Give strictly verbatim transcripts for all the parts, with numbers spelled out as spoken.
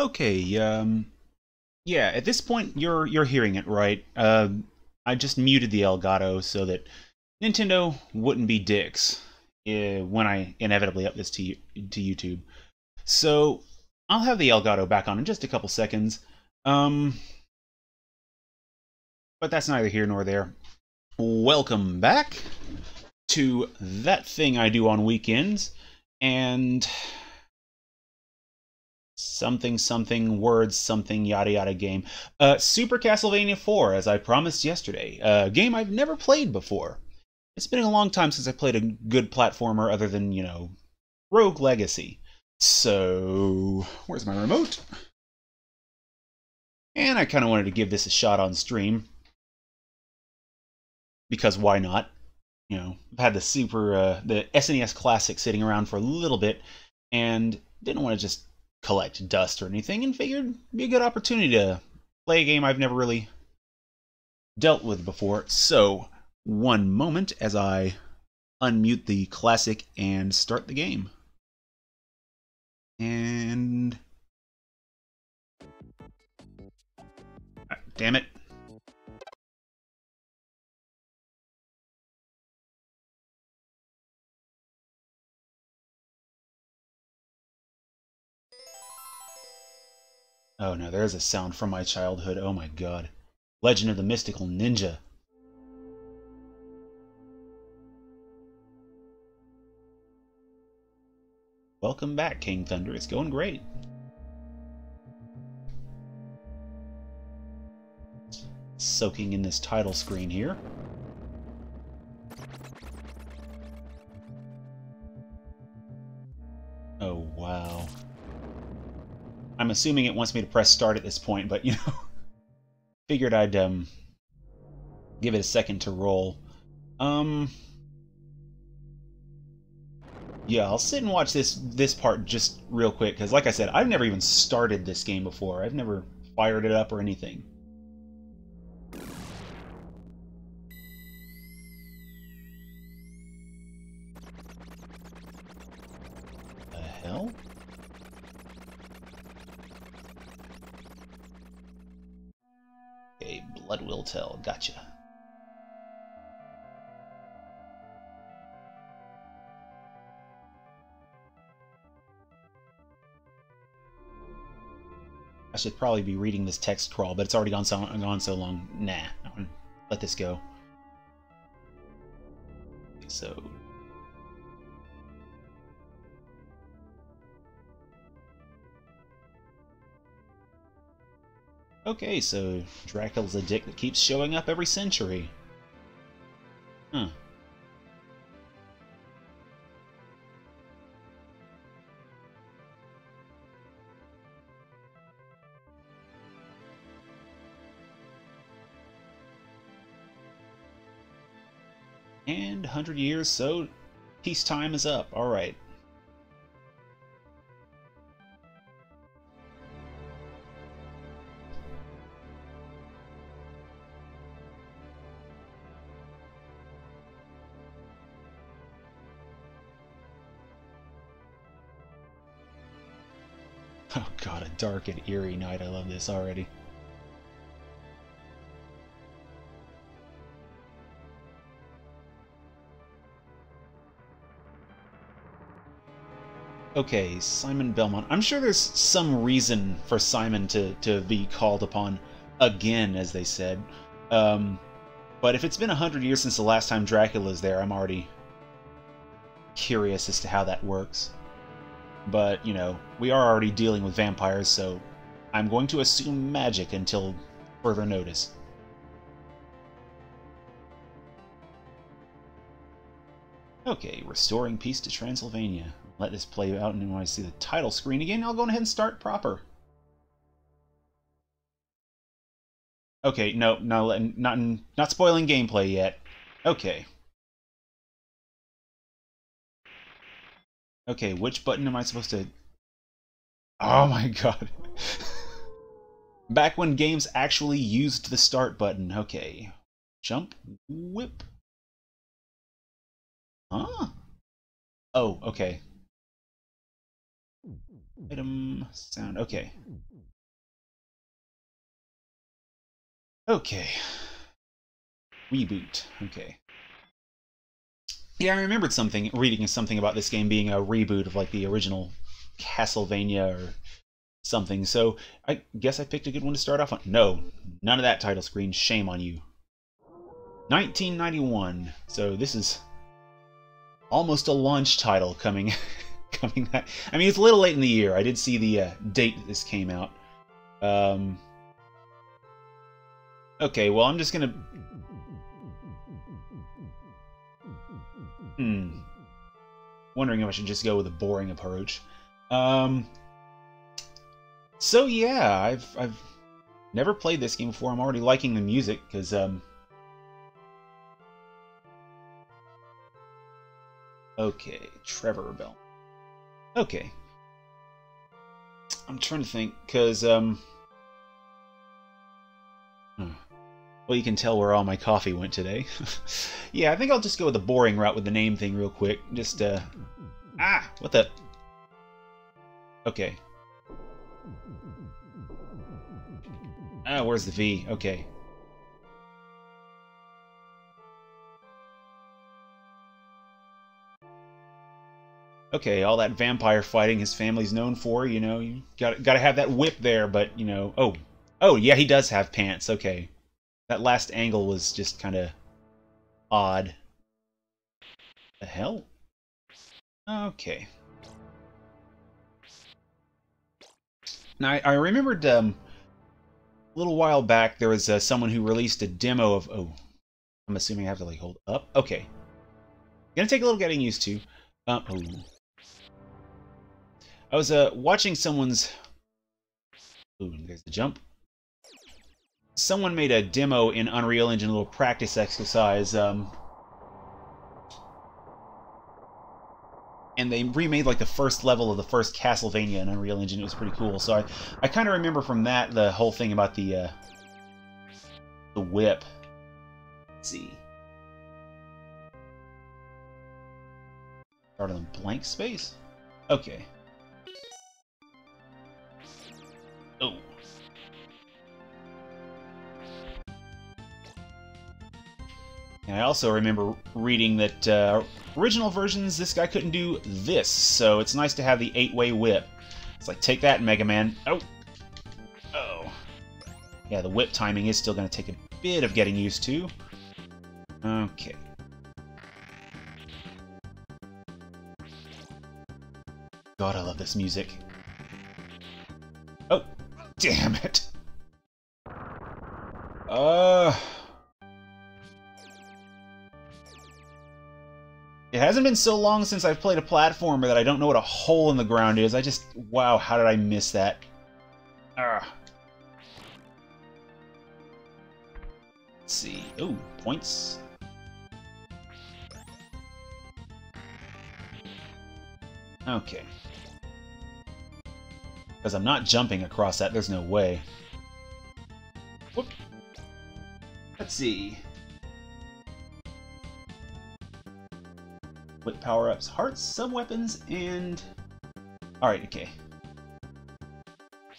Okay, um, yeah, at this point, you're you're hearing it right. Uh, I just muted the Elgato so that Nintendo wouldn't be dicks uh, when I inevitably up this to, to YouTube. So, I'll have the Elgato back on in just a couple seconds. Um, but that's neither here nor there. Welcome back to that thing I do on weekends, and something something words something yada yada game. Uh, Super Castlevania four, as I promised yesterday. A game I've never played before. It's been a long time since I played a good platformer other than, you know, Rogue Legacy. So, where's my remote? And I kind of wanted to give this a shot on stream. Because why not? You know, I've had the Super, uh, the S N E S Classic sitting around for a little bit, and didn't want to just collect dust or anything, and figured it'd be a good opportunity to play a game I've never really dealt with before. So, one moment as I unmute the classic and start the game. And... ah, damn it. Oh no, there's a sound from my childhood. Oh my god. Legend of the Mystical Ninja. Welcome back, King Thunder. It's going great. Soaking in this title screen here. Oh wow. I'm assuming it wants me to press start at this point, but, you know, figured I'd um, give it a second to roll. Um, yeah, I'll sit and watch this this part just real quick, because like I said, I've never even started this game before. I've never fired it up or anything. The hell? Blood will tell. Gotcha. I should probably be reading this text crawl, but it's already gone so, gone so long. Nah, I'm gonna let this go. So... okay, so Dracula's a dick that keeps showing up every century. Huh. And one hundred years, so peacetime is up. All right. Oh god, a dark and eerie night. I love this already. Okay, Simon Belmont. I'm sure there's some reason for Simon to, to be called upon again, as they said. Um, but if it's been a hundred years since the last time Dracula's there, I'm already curious as to how that works. But, you know, we are already dealing with vampires, so I'm going to assume magic until further notice. Okay, restoring peace to Transylvania. Let this play out, and when I see the title screen again, I'll go ahead and start proper. Okay, no, not not not spoiling gameplay yet. Okay. Okay, which button am I supposed to... oh my god. Back when games actually used the start button. Okay. Jump. Whip. Huh? Oh, okay. Item, sound, okay. Okay. Reboot, okay. Yeah, I remembered something, reading something about this game being a reboot of like the original Castlevania or something, so I guess I picked a good one to start off on. No, none of that title screen, shame on you. nineteen ninety-one, so this is almost a launch title coming coming back. I mean, it's a little late in the year. I did see the uh, date that this came out. Um, okay, well, I'm just gonna... Hmm. Wondering if I should just go with a boring approach. Um, so yeah, I've, I've never played this game before. I'm already liking the music, because... Um, okay, Trevor Bell. Okay. I'm trying to think, because, um... Hmm. Well, you can tell where all my coffee went today. Yeah, I think I'll just go with the boring route with the name thing real quick. Just, uh... Ah! What the... Okay. Ah, where's the V? Okay. Okay, all that vampire fighting his family's known for, you know, you gotta, gotta have that whip there, but, you know... Oh, oh, yeah, he does have pants, okay. That last angle was just kind of odd. The hell? Okay. Now, I, I remembered um, a little while back there was uh, someone who released a demo of... Oh, I'm assuming I have to, like, hold up. Okay. Gonna take a little getting used to. Uh, oh. I was uh, watching someone's... Ooh, there's the jump. Someone made a demo in Unreal Engine, a little practice exercise, um, and they remade like the first level of the first Castlevania in Unreal Engine. It was pretty cool. So I, I kind of remember from that the whole thing about the uh, the whip. Let's see, start on blank space. Okay. Oh. And I also remember reading that uh, original versions, this guy couldn't do this, so it's nice to have the eight-way whip. It's like, take that, Mega Man. Oh! Oh. Yeah, the whip timing is still going to take a bit of getting used to. Okay. God, I love this music. Oh! Damn it! Uh... It hasn't been so long since I've played a platformer that I don't know what a hole in the ground is. I just... Wow, how did I miss that? Ugh. Let's see. Ooh, points. Okay. Because I'm not jumping across that. There's no way. Whoop. Let's see. With power-ups, hearts, sub-weapons, and... Alright, okay.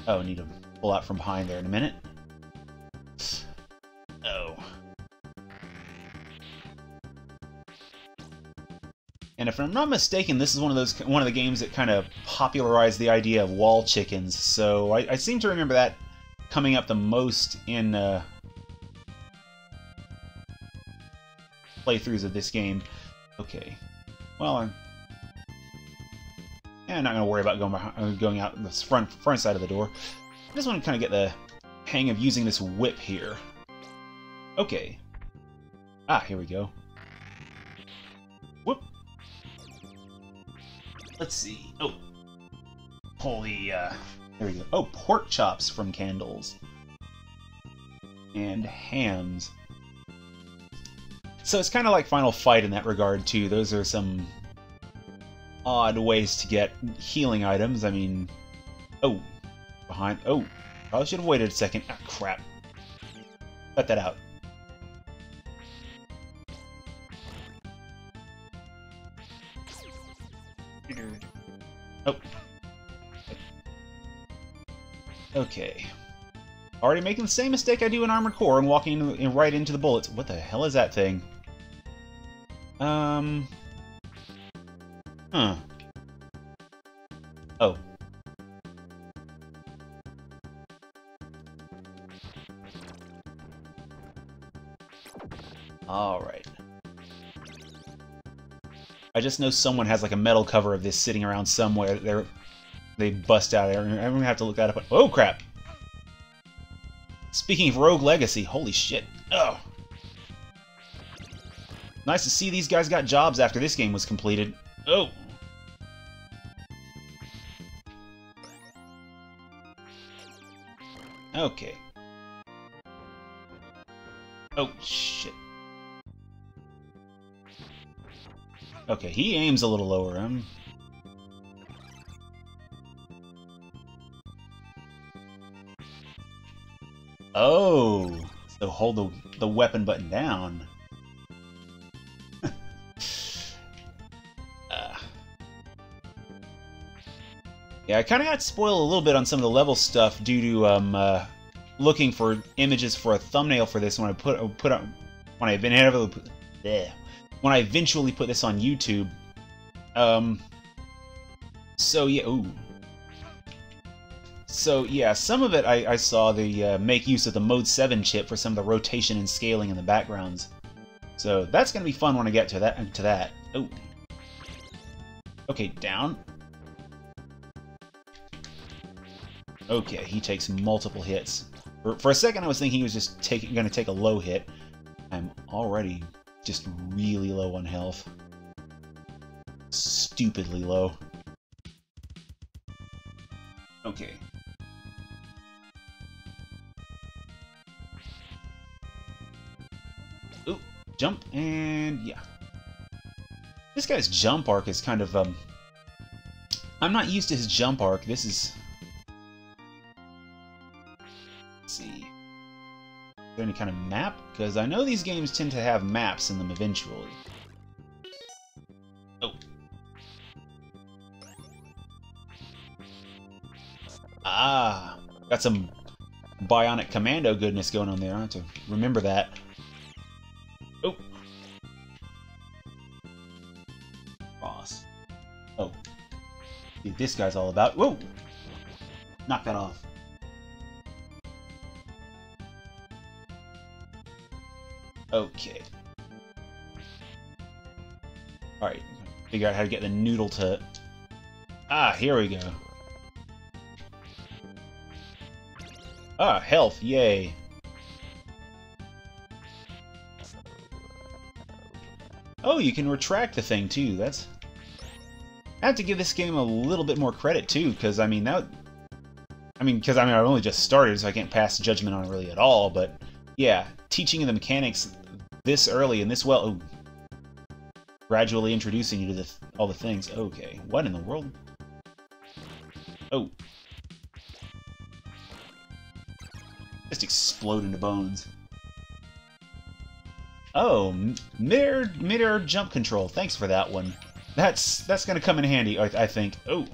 Oh, I need to pull out from behind there in a minute. Oh. And if I'm not mistaken, this is one of those one of the games that kind of popularized the idea of wall chickens, so I, I seem to remember that coming up the most in uh, playthroughs of this game. Okay. Well, I'm, yeah, I'm not going to worry about going behind, going out the front, front side of the door. I just want to kind of get the hang of using this whip here. Okay. Ah, here we go. Whoop. Let's see. Oh. Pull the, uh, there we go. Oh, pork chops from candles. And hams. So it's kind of like Final Fight in that regard, too. Those are some odd ways to get healing items. I mean... Oh. Behind... Oh. Probably should have waited a second. Ah, crap. Cut that out. Oh. Okay. Already making the same mistake I do in Armored Core and walking in right into the bullets. What the hell is that thing? Um... Huh. Oh. Alright. I just know someone has like a metal cover of this sitting around somewhere. They're, they bust out there. I'm gonna have to look that up. Oh crap! Speaking of Rogue Legacy, holy shit. Oh. Nice to see these guys got jobs after this game was completed. Oh. Okay. Oh, shit. Okay, he aims a little lower. Um. Oh, so hold the, the weapon button down. uh. Yeah, I kind of got spoiled a little bit on some of the level stuff due to um, uh, looking for images for a thumbnail for this when I put put on when I eventually when I eventually put this on YouTube. Um. So yeah. Ooh. So, yeah, some of it I, I saw the uh, make use of the Mode seven chip for some of the rotation and scaling in the backgrounds. So that's going to be fun when I get to that. To that. Oh. Okay, down. Okay, he takes multiple hits. For, for a second I was thinking he was just taking, going to take a low hit. I'm already just really low on health. Stupidly low. Okay. Jump, and yeah. This guy's jump arc is kind of, um... I'm not used to his jump arc. This is... Let's see. Is there any kind of map? Because I know these games tend to have maps in them eventually. Oh. Ah. Got some Bionic Commando goodness going on there. I have to remember that. Oh. Boss. Oh. Dude, this guy's all about. Whoa! Knock that off. Okay. Alright. Figure out how to get the noodle to. Ah, here we go. Ah, health. Yay. Oh, you can retract the thing, too. That's... I have to give this game a little bit more credit, too, because, I mean, that... I mean, because, I mean, I've only just started, so I can't pass judgment on it really at all, but, yeah, teaching the mechanics this early and this well... Oh, gradually introducing you to the, all the things. Okay, what in the world? Oh. Just explode into bones. Oh, mid-air, mid-air jump control. Thanks for that one. That's that's gonna come in handy, I, I think. Oh,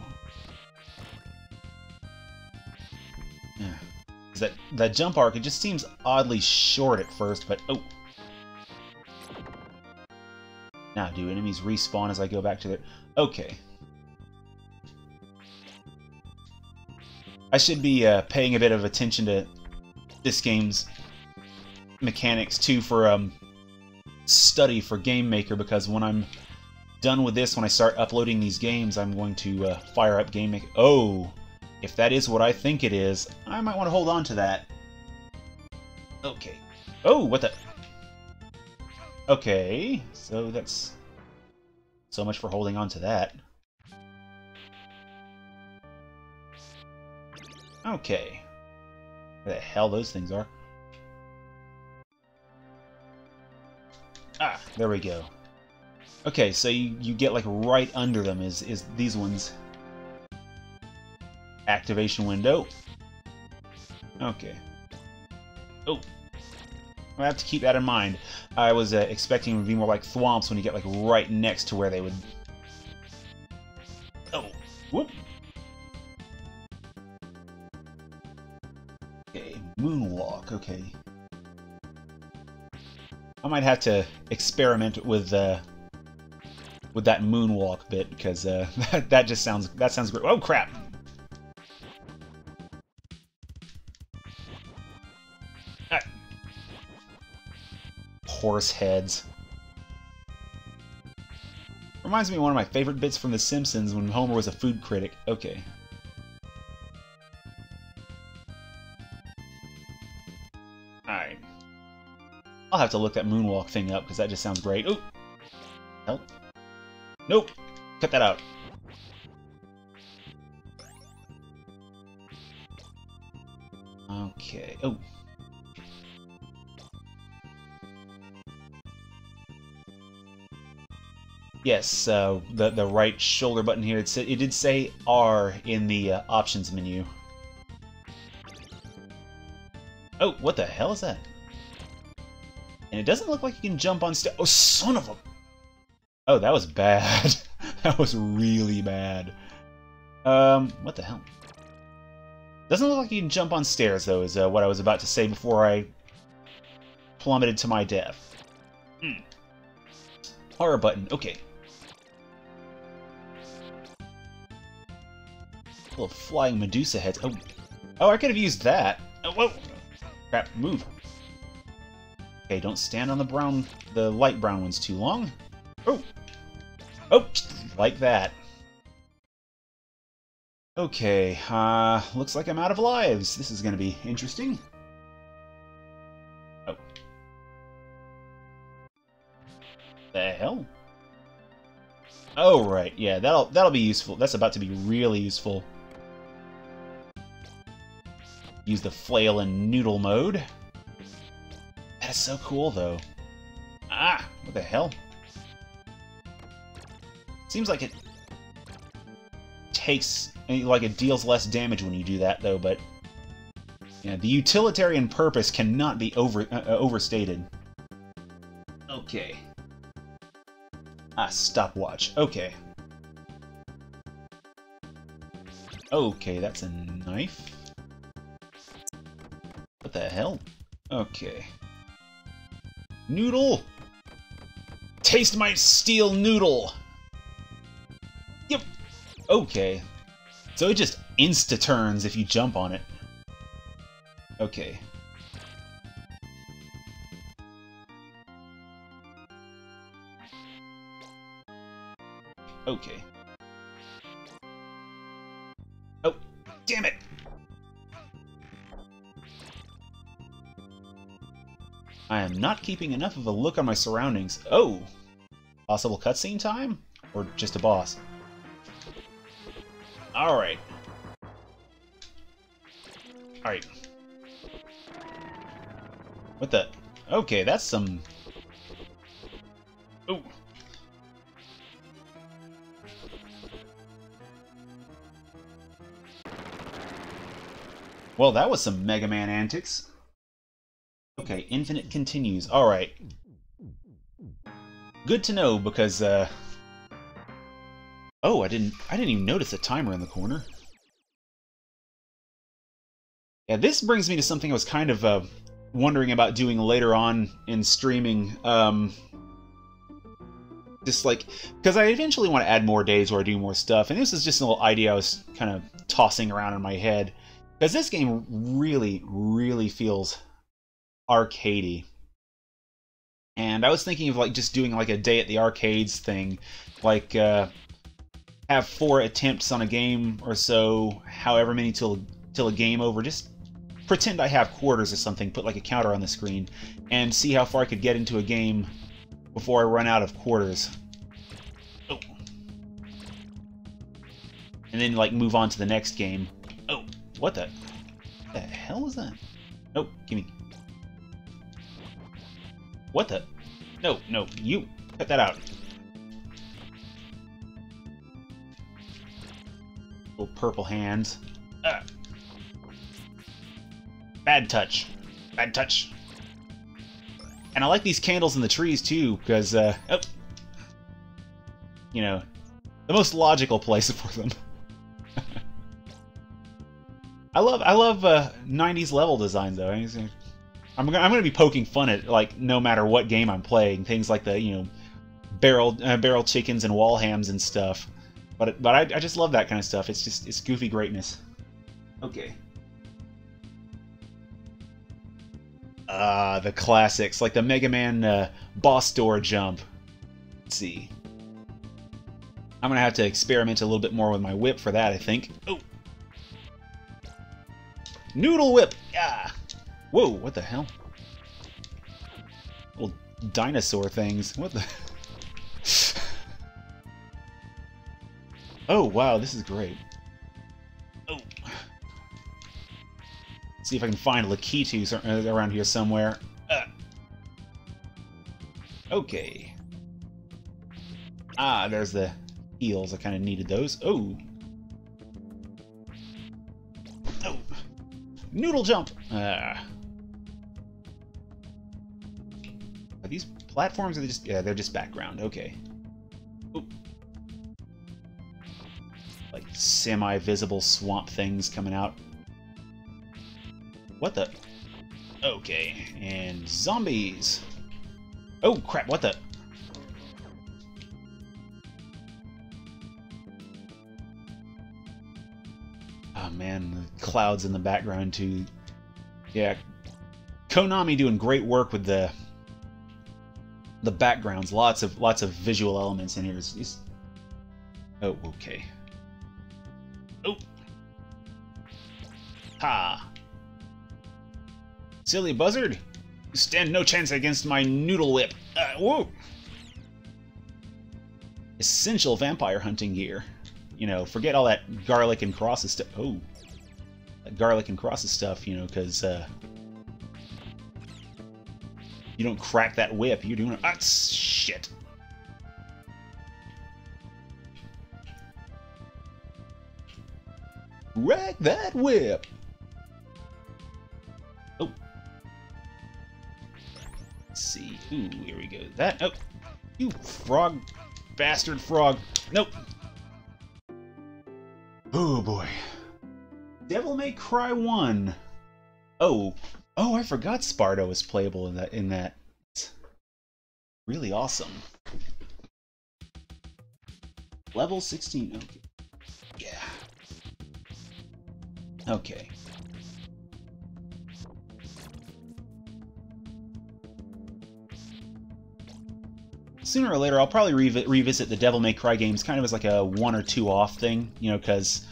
that that jump arc. It just seems oddly short at first, but oh. Now, do enemies respawn as I go back to their? Okay. I should be uh, paying a bit of attention to this game's mechanics too for um. study for Game Maker, because when I'm done with this, when I start uploading these games, I'm going to uh, fire up Game Maker. Oh, if that is what I think it is, I might want to hold on to that. Okay. Oh, what the... Okay, so that's... So much for holding on to that. Okay. What the hell those things are. Ah, there we go. Okay, so you, you get like right under them is, is these ones. Activation window. Okay. Oh. I have to keep that in mind. I was uh, expecting it would be more like thwomps when you get like right next to where they would... Oh. Whoop. Moonwalk, okay. I might have to experiment with uh, with that moonwalk bit because uh, that, that just sounds that sounds great. Oh crap! Ah. Horse heads. Reminds me of one of my favorite bits from The Simpsons when Homer was a food critic. Okay. Alright. I'll have to look that moonwalk thing up because that just sounds great. Ooh! Help. Nope! Cut that out. Okay. Oh. Yes, uh, the the right shoulder button here. It, it did say R in the uh, options menu. Oh, what the hell is that? And it doesn't look like you can jump on st- Oh, son of a! Oh, that was bad. That was really bad. Um, what the hell? Doesn't look like you can jump on stairs, though, is uh, what I was about to say before I plummeted to my death. Mm. R button. Okay. Little flying Medusa heads. Oh, oh! I could have used that. Oh, whoa! Crap! Move. Okay, don't stand on the brown, the light brown ones too long. Oh, oh! Like that. Okay. Uh, looks like I'm out of lives. This is going to be interesting. Oh. The hell? Oh right, yeah. That'll that'll be useful. That's about to be really useful. Use the flail and noodle mode. That is so cool, though. Ah, what the hell? Seems like it takes, like it deals less damage when you do that, though. But yeah, the utilitarian purpose cannot be over uh, overstated. Okay. Ah, stopwatch. Okay. Okay, that's a knife. What the hell? Okay. Noodle! Taste my steel noodle! Yep! Okay. So it just insta-turns if you jump on it. Okay. Okay. Oh, damn it! I am not keeping enough of a look on my surroundings. Oh! Possible cutscene time? Or just a boss? Alright. Alright. What the? Okay, that's some... Oh! Well, that was some Mega Man antics. Okay, infinite continues. Alright. Good to know, because, uh... oh, I didn't... I didn't even notice a timer in the corner. Yeah, this brings me to something I was kind of, uh... wondering about doing later on in streaming. Um... Just, like... Because I eventually want to add more days where I do more stuff, and this is just a little idea I was kind of tossing around in my head. Because this game really, really feels arcadey. And I was thinking of like just doing like a day at the arcades thing. Like uh, have four attempts on a game or so, however many till till a game over. Just pretend I have quarters or something, put like a counter on the screen, and see how far I could get into a game before I run out of quarters. Oh. And then like move on to the next game. Oh. What the, what the hell was that? No, give me. What the? No, no, you cut that out. Little purple hands. Ah. Bad touch. Bad touch. And I like these candles in the trees too, because uh, oh, you know, the most logical place for them. I love I love uh, nineties level design though. I'm gonna, I'm gonna be poking fun at, like, no matter what game I'm playing, things like the, you know, barrel uh, barrel chickens and wall hams and stuff. But but I, I just love that kind of stuff. It's just it's goofy greatness. Okay. Ah, uh, the classics, like the Mega Man uh, boss door jump. Let's see. I'm gonna have to experiment a little bit more with my whip for that, I think. Oh. Noodle whip! Yeah. Whoa, what the hell? Little dinosaur things. What the... Oh, wow, this is great. Oh. Let's see if I can find Lakitus around here somewhere. Uh. Okay. Ah, there's the heels. I kind of needed those. Oh. Noodle jump! Uh, are these platforms, or are they just... Yeah, they're just background. Okay. Oop. Like, semi-visible swamp things coming out. What the... Okay. And zombies! Oh, crap, what the... Oh man, the clouds in the background too. Yeah, Konami doing great work with the the backgrounds. Lots of lots of visual elements in here. It's, it's... Oh, okay. Oh, ha! Silly buzzard, you stand no chance against my noodle whip. Uh, whoa! Essential vampire hunting gear. You know, forget all that garlic and crosses stuff. Oh, that garlic and crosses stuff. You know, because uh, you don't crack that whip. You're doing it. Ah, shit. Crack that whip. Oh. Let's see. Ooh, here we go. That. Oh, you frog, bastard frog. Nope. Oh boy. Devil May Cry one. Oh. Oh, I forgot Sparta was playable in that in that. It's really awesome. Level sixteen. Okay. Yeah. Okay. Sooner or later, I'll probably re revisit the Devil May Cry games, kind of as like a one or two off thing, you know, because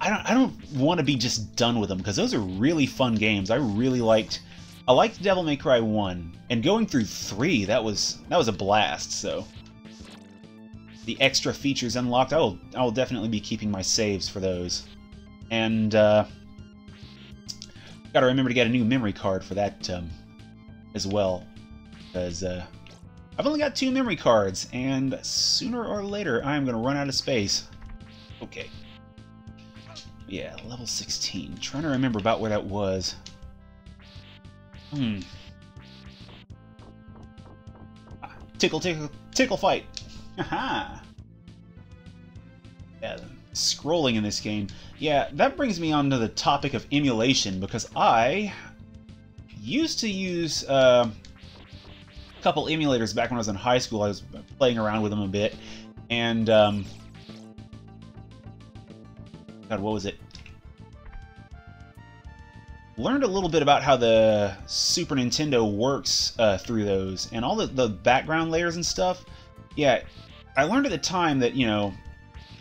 I don't I don't want to be just done with them, because those are really fun games. I really liked I liked Devil May Cry one, and going through three, that was that was a blast. So the extra features unlocked, I will I will definitely be keeping my saves for those, and uh, gotta remember to get a new memory card for that um, as well, because. Uh, I've only got two memory cards, and sooner or later I'm gonna run out of space. Okay. Yeah, level sixteen. I'm trying to remember about where that was. Hmm. Ah, tickle, tickle, tickle fight. Haha. Yeah, scrolling in this game. Yeah, that brings me on to the topic of emulation, because I used to use. Uh, couple emulators back when I was in high school. I was playing around with them a bit, and um, God, what was it? Learned a little bit about how the Super Nintendo works uh, through those, and all the, the background layers and stuff. Yeah, I learned at the time that, you know,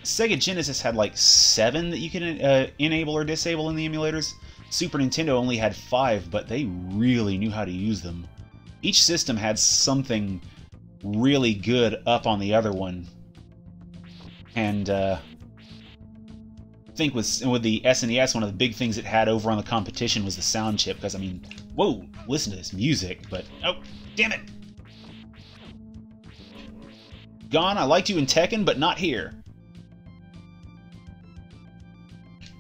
Sega Genesis had like seven that you can uh, enable or disable in the emulators. Super Nintendo only had five, but they really knew how to use them. Each system had something really good up on the other one, and uh, I think with with the S N E S, one of the big things it had over on the competition was the sound chip. Because I mean, whoa, listen to this music! But oh, damn it! Gone. I liked you in Tekken, but not here.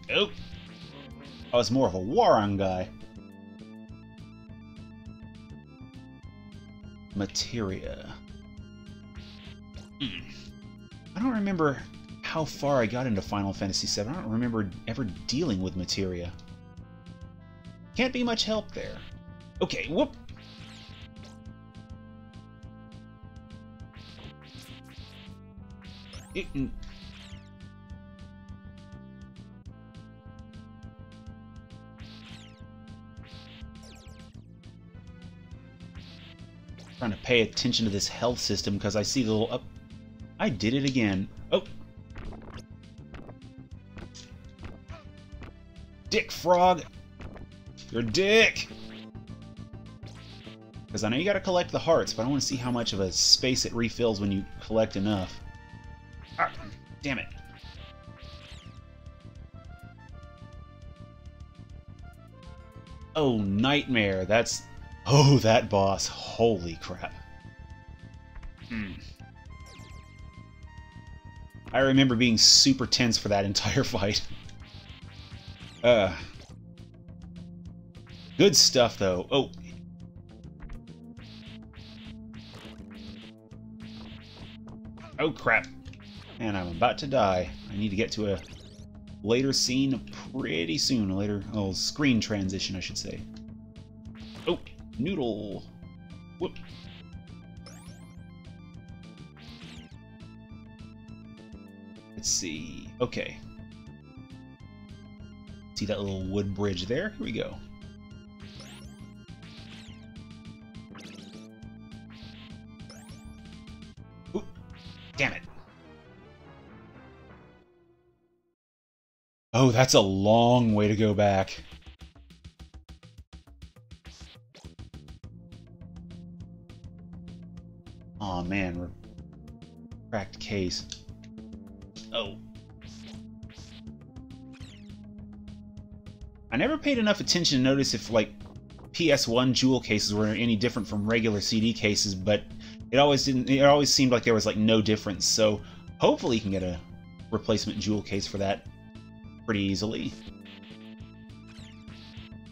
Oh, I was more of a Warren guy. Materia. Mm. I don't remember how far I got into Final Fantasy seven. I don't remember ever dealing with materia. Can't be much help there. Okay, whoop! It, trying to pay attention to this health system because I see the little up. I did it again. Oh, Dick Frog, you're a dick. Because I know you got to collect the hearts, but I want to see how much of a space it refills when you collect enough. Ah, damn it. Oh, nightmare. That's... Oh, that boss. Holy crap. Hmm. I remember being super tense for that entire fight. Uh. Good stuff, though. Oh. Oh, crap. And I'm about to die. I need to get to a later scene pretty soon. A later oh, screen transition, I should say. Oh, noodle. Whoop. Let's see. Okay. See that little wood bridge there? Here we go. Oop. Damn it. Oh, that's a long way to go back. Aw, oh, man. Cracked case. Oh. I never paid enough attention to notice if, like, P S one jewel cases were any different from regular C D cases, but it always didn't. It always seemed like there was, like, no difference, so hopefully you can get a replacement jewel case for that pretty easily.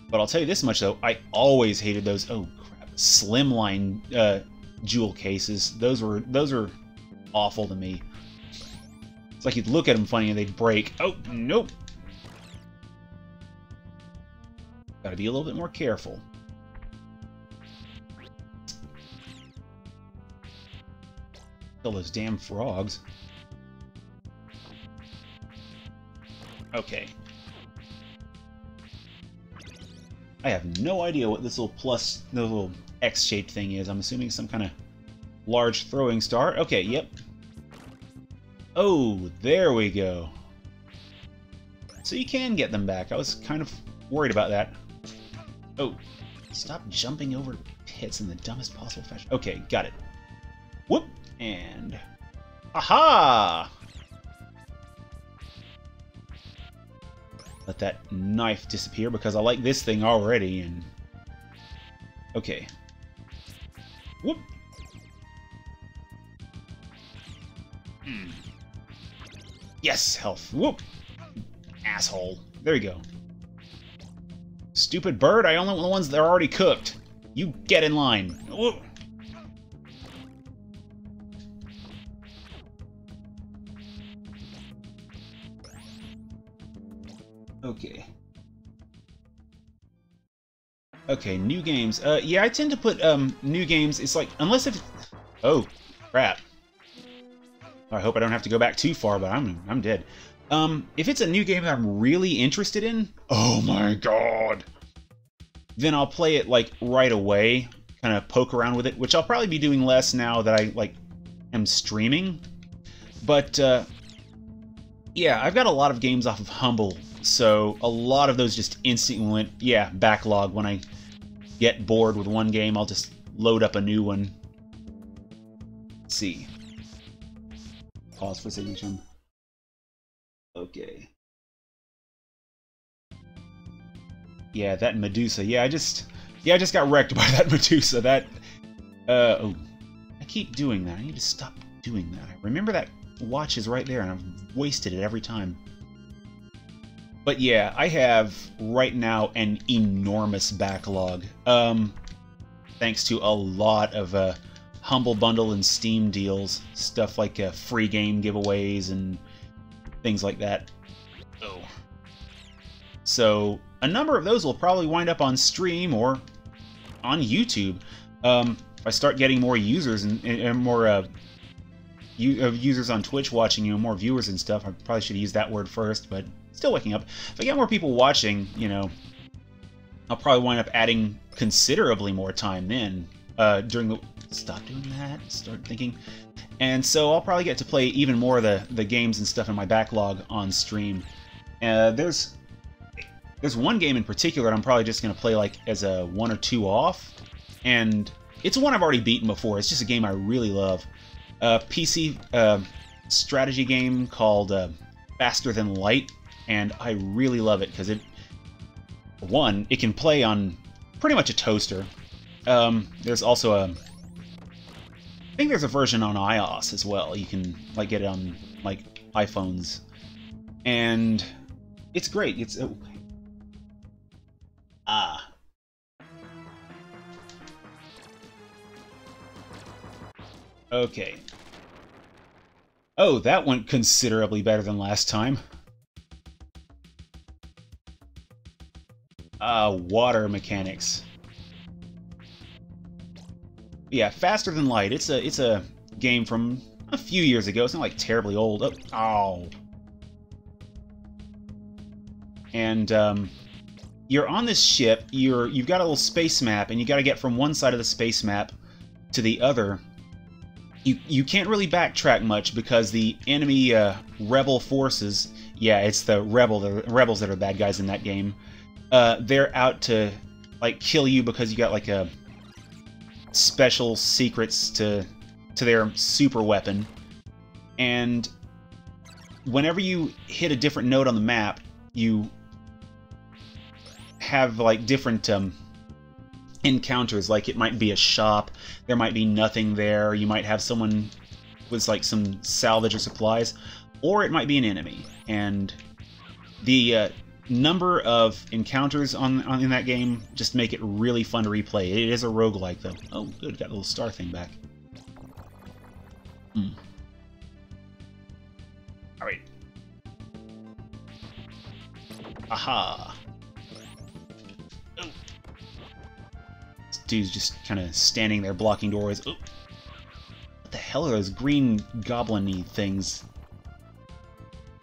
But I'll tell you this much, though, I always hated those, oh crap, slimline uh, jewel cases. Those were those were awful to me. It's like you'd look at them funny and they'd break. Oh, nope. Gotta be a little bit more careful. Kill those damn frogs. Okay. I have no idea what this little plus, the little X-shaped thing is. I'm assuming some kind of large throwing star. Okay, yep. Oh, there we go. So you can get them back. I was kind of worried about that. Oh, stop jumping over pits in the dumbest possible fashion. Okay, got it. Whoop, and... Aha! Let that knife disappear because I like this thing already. And okay, whoop. Mm. Yes, health. Whoop. Asshole. There you go. Stupid bird. I only want the ones that are already cooked. You get in line. Whoop. Okay. Okay, new games. Uh, yeah, I tend to put um new games. It's like unless if, oh, crap. I hope I don't have to go back too far, but I'm I'm dead. Um, if it's a new game that I'm really interested in, oh my god, then I'll play it like right away. Kind of poke around with it, which I'll probably be doing less now that I like am streaming. But uh, yeah, I've got a lot of games off of Humble. So a lot of those just instantly went, yeah, backlog. When I get bored with one game, I'll just load up a new one. Let's see. Pause for signature. Okay. Yeah, that Medusa. Yeah, I just, yeah, I just got wrecked by that Medusa. That, uh, oh, I keep doing that. I need to stop doing that. I remember that watch is right there, and I've wasted it every time. But yeah, I have right now an enormous backlog, um, thanks to a lot of uh, Humble Bundle and Steam deals, stuff like uh, free game giveaways and things like that. Oh. So a number of those will probably wind up on stream or on YouTube. Um, if I start getting more users and, and more uh, you, uh, users on Twitch watching, you know, more viewers and stuff. I probably should have used that word first, but still waking up. If I get more people watching, you know, I'll probably wind up adding considerably more time then uh, during the... Stop doing that. Start thinking. And so I'll probably get to play even more of the, the games and stuff in my backlog on stream. Uh, there's there's one game in particular that I'm probably just going to play like as a one or two off. And it's one I've already beaten before. It's just a game I really love. A P C uh, strategy game called uh, Faster Than Light. And I really love it because it... One, it can play on pretty much a toaster. Um, there's also a... I think there's a version on iOS as well. You can like get it on like iPhones, and it's great. It's oh. ah. Okay. Oh, that went considerably better than last time. Ah, uh, water mechanics. Yeah, Faster Than Light. It's a it's a game from a few years ago. It's not like terribly old. Oh, ow. And um, you're on this ship. You're you've got a little space map, and you got to get from one side of the space map to the other. You you can't really backtrack much because the enemy uh, rebel forces. Yeah, it's the rebel the rebels that are bad guys in that game. Uh, they're out to like kill you because you got like a special secrets to to their super weapon, and whenever you hit a different node on the map, you have like different um, encounters. Like it might be a shop, there might be nothing there, you might have someone with like some salvage or supplies, or it might be an enemy. And the uh, number of encounters on, on in that game just make it really fun to replay. It is a roguelike, though. Oh, good, got a little star thing back. Hmm. All right. Aha. Oh. This dude's just kind of standing there blocking doorways. Oh. What the hell are those green goblin-y things?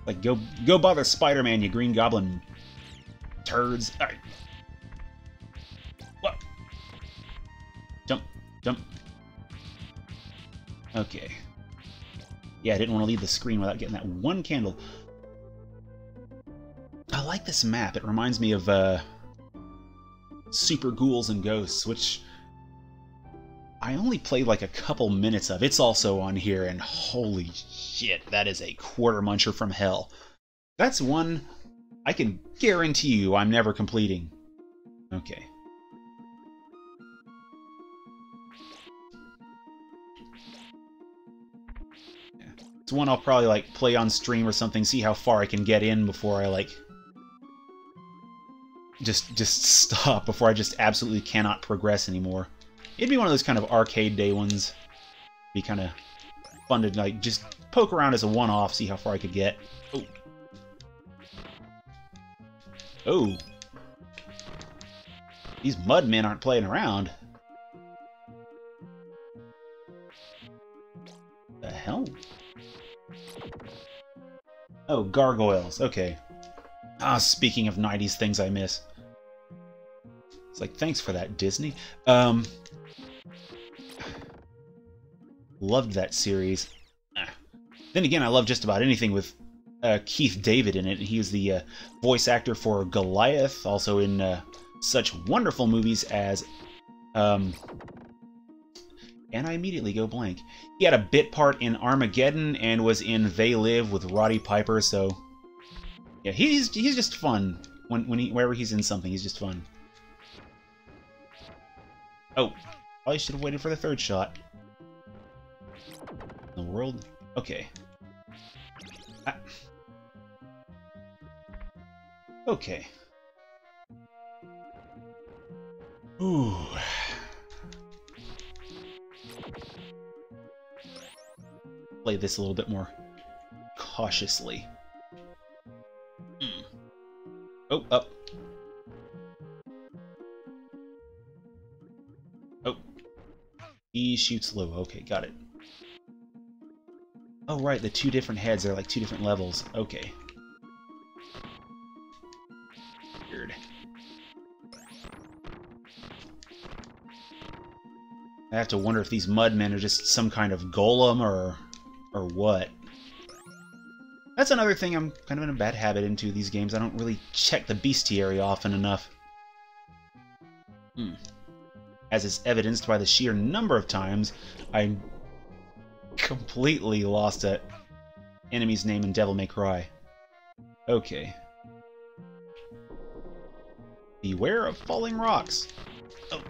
Like, go go bother Spider-Man, you green goblin turds. All right. What? Jump, jump. Okay. Yeah, I didn't want to leave the screen without getting that one candle. I like this map. It reminds me of uh, Super Ghouls and Ghosts, which I only played like a couple minutes of. It's also on here, and holy shit, that is a quarter muncher from hell. That's one I can guarantee you I'm never completing. Okay. Yeah. It's one I'll probably like play on stream or something, see how far I can get in before I like just just stop, before I just absolutely cannot progress anymore. It'd be one of those kind of arcade day ones. Be kind of fun to like just poke around as a one-off, see how far I could get. Oh. Oh. These mud men aren't playing around. The hell? Oh, gargoyles. Okay. Ah, speaking of nineties things I miss. It's like, thanks for that, Disney. Um... Loved that series. Then again, I love just about anything with uh, Keith David in it. He was the uh, voice actor for Goliath, also in uh, such wonderful movies as... Um, and I immediately go blank. He had a bit part in Armageddon and was in They Live with Roddy Piper, so... Yeah, he's, he's just fun. When, when he, wherever he's in something, he's just fun. Oh, probably should have waited for the third shot. The world? Okay. Ah. Okay. Ooh. Play this a little bit more cautiously. Oh, up. Oh. E shoots low. Okay, got it. Oh, right, the two different heads are like two different levels. Okay. Weird. I have to wonder if these mud men are just some kind of golem or or what. That's another thing I'm kind of in a bad habit into these games. I don't really check the bestiary often enough. Hmm. As is evidenced by the sheer number of times I completely lost an enemy's name in Devil May Cry. Okay. Beware of falling rocks. Oh.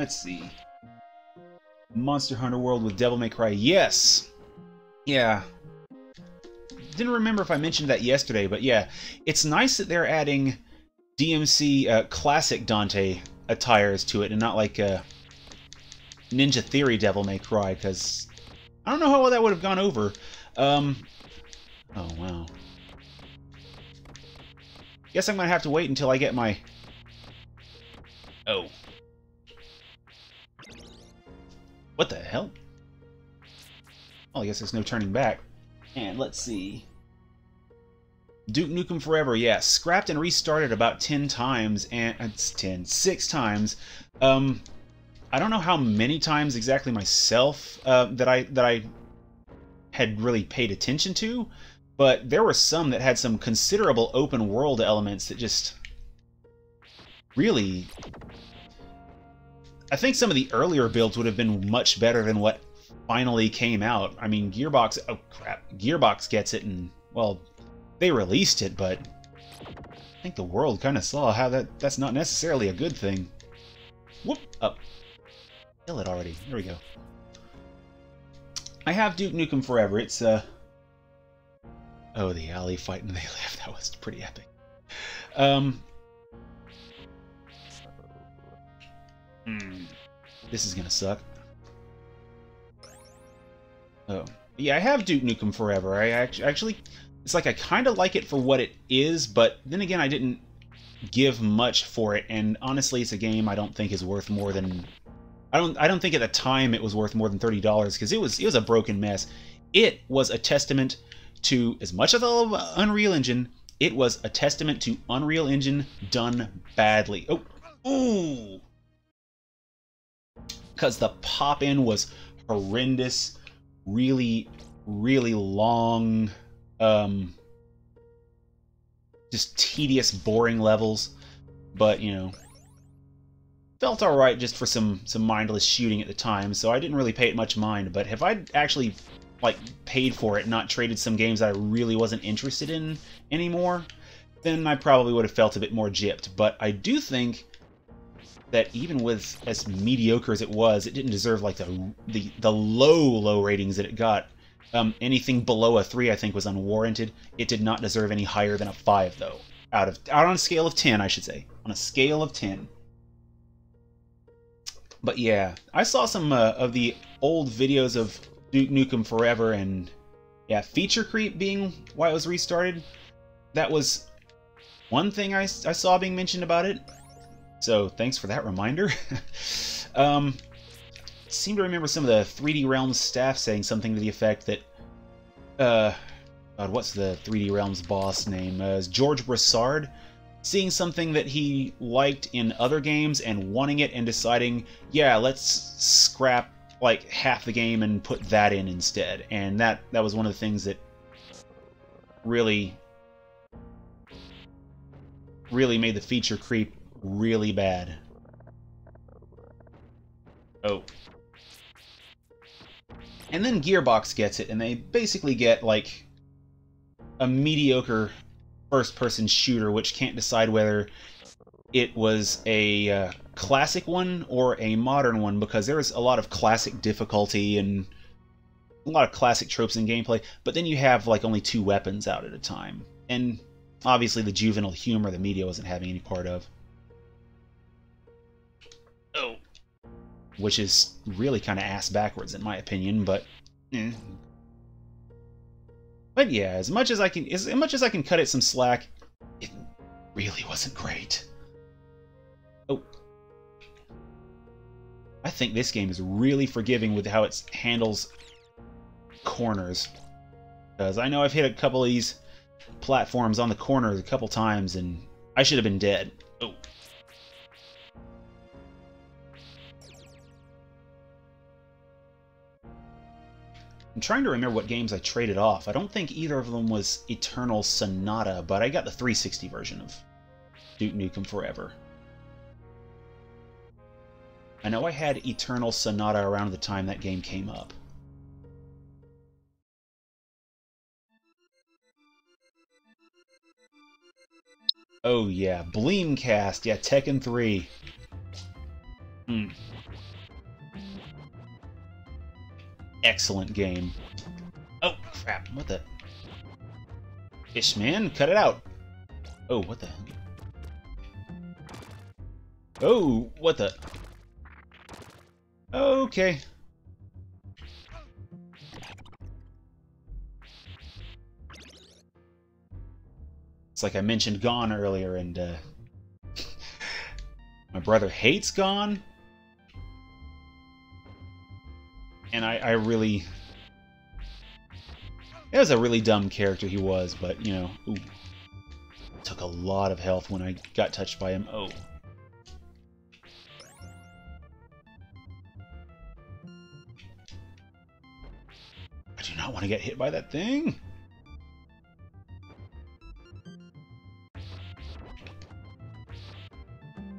Let's see. Monster Hunter World with Devil May Cry. Yes! Yeah. Didn't remember if I mentioned that yesterday, but yeah. It's nice that they're adding D M C uh, classic Dante attires to it and not like uh, Ninja Theory Devil May Cry, because I don't know how well that would have gone over. Um, oh, wow. Guess I'm going to have to wait until I get my... Oh. What the hell? Oh, I guess there's no turning back. And let's see. Duke Nukem Forever, yeah. Scrapped and restarted about ten times, and it's ten, six times. Um, I don't know how many times exactly myself uh, that I that I had really paid attention to, but there were some that had some considerable open world elements that just really. I think some of the earlier builds would have been much better than what finally came out. I mean, Gearbox... Oh, crap. Gearbox gets it, and... Well, they released it, but... I think the world kind of saw how that that's not necessarily a good thing. Whoop! Up. Kill it already. There we go. I have Duke Nukem Forever. It's, uh... Oh, the alley fight and they left. That was pretty epic. Um... Hmm. This is gonna suck. Oh. Yeah, I have Duke Nukem Forever. I actually, actually it's like I kind of like it for what it is, but then again, I didn't give much for it, and honestly, it's a game I don't think is worth more than... I don't I don't think at the time it was worth more than thirty dollars, because it was, it was a broken mess. It was a testament to, as much as I love Unreal Engine, it was a testament to Unreal Engine done badly. Oh! Ooh! Because the pop-in was horrendous, really, really long, um, just tedious, boring levels. But, you know, felt alright just for some, some mindless shooting at the time, so I didn't really pay it much mind. But if I'd actually, like, paid for it, not traded some games I really wasn't interested in anymore, then I probably would have felt a bit more gypped. But I do think... that even with as mediocre as it was, it didn't deserve like the the, the low, low ratings that it got. Um, anything below a three, I think, was unwarranted. It did not deserve any higher than a five, though. Out of out on a scale of ten, I should say. On a scale of ten. But yeah, I saw some uh, of the old videos of Duke Nukem Forever, and yeah, feature creep being why it was restarted. That was one thing I, I saw being mentioned about it. So, thanks for that reminder. um, seem to remember some of the three D Realms staff saying something to the effect that... Uh, God, what's the three D Realms boss name? Uh, is George Brassard. Seeing something that he liked in other games and wanting it and deciding, yeah, let's scrap like half the game and put that in instead. And that, that was one of the things that really... really made the feature creep really bad. Oh. And then Gearbox gets it, and they basically get, like, a mediocre first-person shooter, which can't decide whether it was a uh, classic one or a modern one, because there was a lot of classic difficulty and a lot of classic tropes in gameplay, but then you have, like, only two weapons out at a time. And obviously the juvenile humor the media wasn't having any part of. Oh. Which is really kind of ass backwards in my opinion, but eh. But yeah, as much as I can, as much as I can cut it some slack, it really wasn't great. Oh, I think this game is really forgiving with how it handles corners, because I know I've hit a couple of these platforms on the corners a couple times, and I should have been dead. Oh. I'm trying to remember what games I traded off. I don't think either of them was Eternal Sonata, but I got the three sixty version of Duke Nukem Forever. I know I had Eternal Sonata around the time that game came up. Oh yeah, Bleemcast, yeah, Tekken three. Hmm. Excellent game. Oh, crap. What the? Fish, man. Cut it out. Oh, what the? Oh, what the? Okay. It's like I mentioned Gone earlier, and, uh... my brother hates Gone. And I, I really... It was a really dumb character he was, but, you know... Ooh, took a lot of health when I got touched by him. Oh. I do not want to get hit by that thing!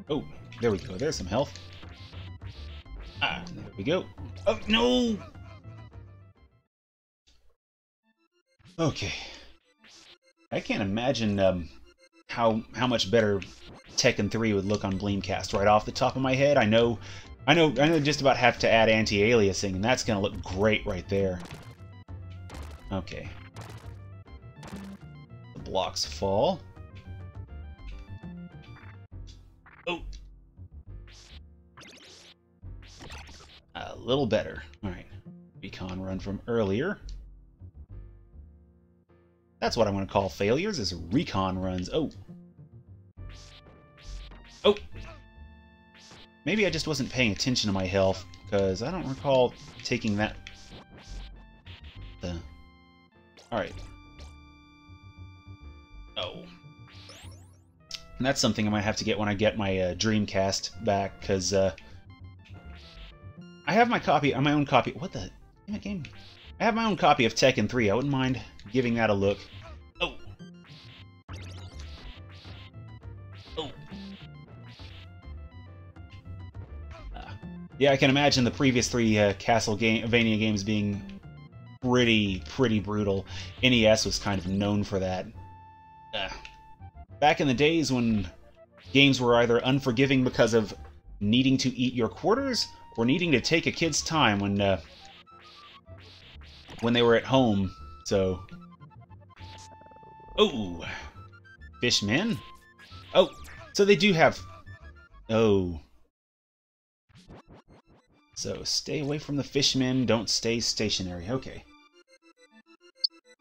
Oh, there we go. There's some health. Ah, there we go. Oh, no! Okay. I can't imagine um, how how much better Tekken three would look on Bleemcast right off the top of my head. I know, I know, I know. Just about have to add anti-aliasing, and that's gonna look great right there. Okay. The blocks fall. Oh. A little better. Alright. Recon run from earlier. That's what I want to call failures, is recon runs. Oh. Oh! Maybe I just wasn't paying attention to my health, because I don't recall taking that... The... Alright. Oh. And that's something I might have to get when I get my uh, Dreamcast back, because... Uh, I have my copy, my own copy. What the damn game? I have my own copy of Tekken three. I wouldn't mind giving that a look. Oh. Oh. Uh, yeah, I can imagine the previous three uh, Castlevania games being pretty, pretty brutal. N E S was kind of known for that. Uh, back in the days when games were either unforgiving because of needing to eat your quarters, we're needing to take a kid's time when uh, when they were at home, so... Oh! Fishmen? Oh! So they do have... Oh. So, stay away from the fishmen, don't stay stationary. Okay.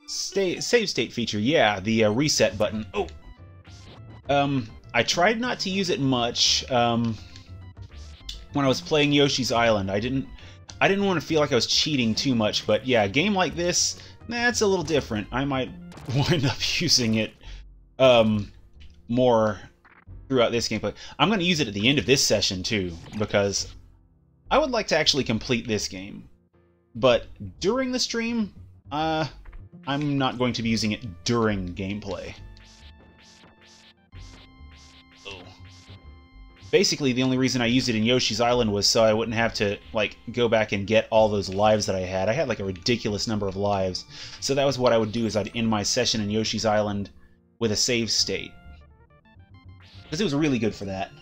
Stay, save state feature, yeah, the uh, reset button. Oh! Um, I tried not to use it much, um... when I was playing Yoshi's Island. I didn't I didn't want to feel like I was cheating too much, but yeah, a game like this, that's nah, a little different. I might wind up using it um, more throughout this gameplay. I'm going to use it at the end of this session too, because I would like to actually complete this game. But during the stream, uh, I'm not going to be using it during gameplay. Basically, the only reason I used it in Yoshi's Island was so I wouldn't have to, like, go back and get all those lives that I had. I had, like, a ridiculous number of lives. So that was what I would do, is I'd end my session in Yoshi's Island with a save state. Because it was really good for that.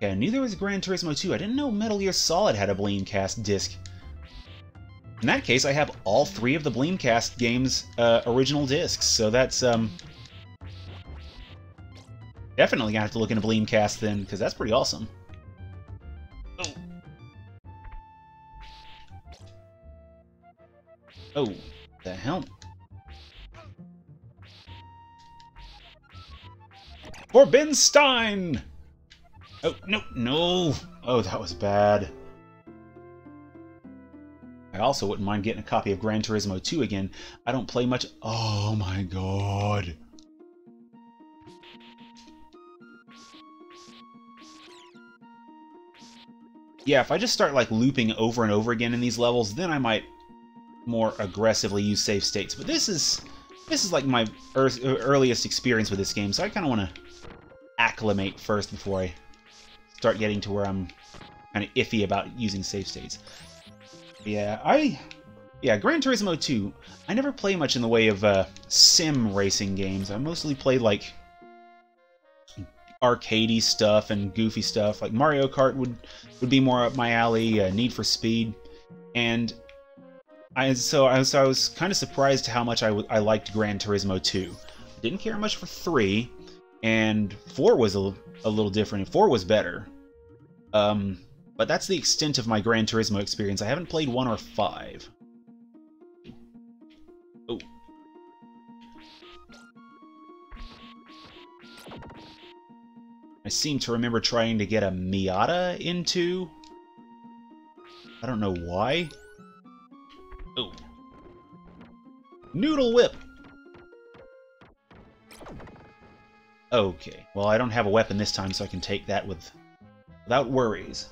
Yeah, neither was Gran Turismo two. I didn't know Metal Gear Solid had a Bleemcast disc. In that case, I have all three of the Bleemcast games' uh, original discs, so that's, um... definitely gonna have to look into Bleemcast then, because that's pretty awesome. Oh. Oh, the hell? Forbidden Stein! Oh, no, no! Oh, that was bad. I also wouldn't mind getting a copy of Gran Turismo two again. I don't play much. Oh my god. Yeah, if I just start like looping over and over again in these levels, then I might more aggressively use save states. But this is this is like my er earliest experience with this game, so I kind of want to acclimate first before I start getting to where I'm kind of iffy about using save states. Yeah, I... Yeah, Gran Turismo two. I never play much in the way of uh, sim racing games. I mostly play, like, arcadey stuff and goofy stuff. Like, Mario Kart would, would be more up my alley, uh, Need for Speed. And I so I, so I was kind of surprised how much I, w I liked Gran Turismo two. Didn't care much for three, and four was a, a little different, and four was better. Um... But that's the extent of my Gran Turismo experience. I haven't played one or five. Oh. I seem to remember trying to get a Miata into. I don't know why. Oh. Noodle Whip! Okay. Well, I don't have a weapon this time, so I can take that with without worries.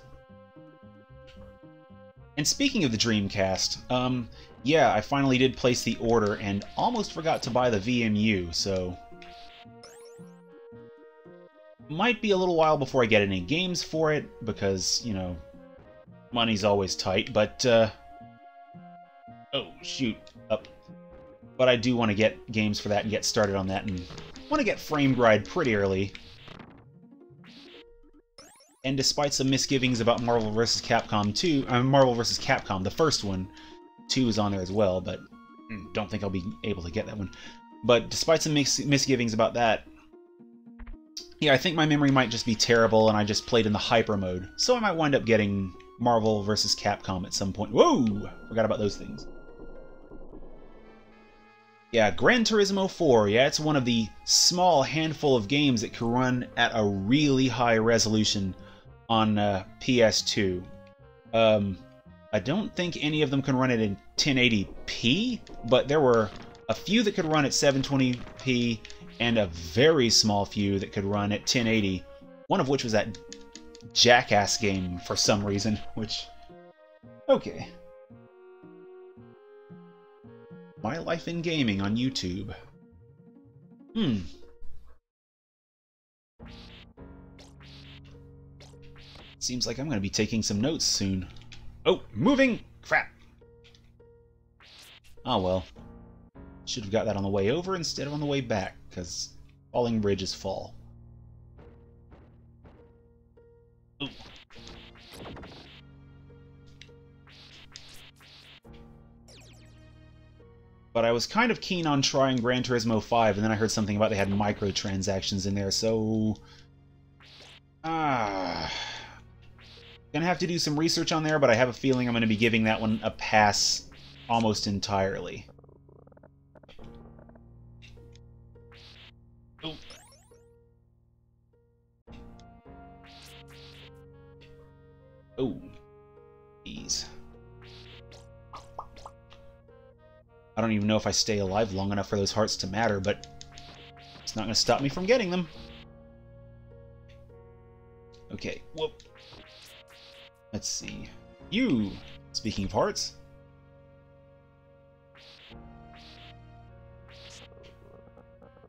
And speaking of the Dreamcast, um, yeah, I finally did place the order and almost forgot to buy the V M U, so... Might be a little while before I get any games for it, because, you know, money's always tight, but, uh... Oh, shoot. Up. But I do want to get games for that and get started on that, and want to get Framed Ride pretty early. And despite some misgivings about Marvel versus. Capcom two, I mean, Marvel versus. Capcom, the first one, two is on there as well, but don't think I'll be able to get that one. But despite some mis misgivings about that, yeah, I think my memory might just be terrible, and I just played in the hyper mode, so I might wind up getting Marvel versus. Capcom at some point. Whoa! Forgot about those things. Yeah, Gran Turismo four, yeah, it's one of the small handful of games that can run at a really high resolution on uh, P S two. Um, I don't think any of them can run it in ten eighty p, but there were a few that could run at seven twenty p, and a very small few that could run at ten eighty, one of which was that Jackass game for some reason, which... Okay. My Life in Gaming on YouTube. Hmm. Seems like I'm going to be taking some notes soon. Oh, moving! Crap! Ah well. Should have got that on the way over instead of on the way back, because falling bridges fall. Ooh. But I was kind of keen on trying Gran Turismo five, and then I heard something about they had microtransactions in there, so... Ah... Gonna have to do some research on there, but I have a feeling I'm gonna be giving that one a pass almost entirely. Oh. Oh. Jeez. I don't even know if I stay alive long enough for those hearts to matter, but it's not going to stop me from getting them. Okay, whoop. Let's see. You! Speaking of hearts.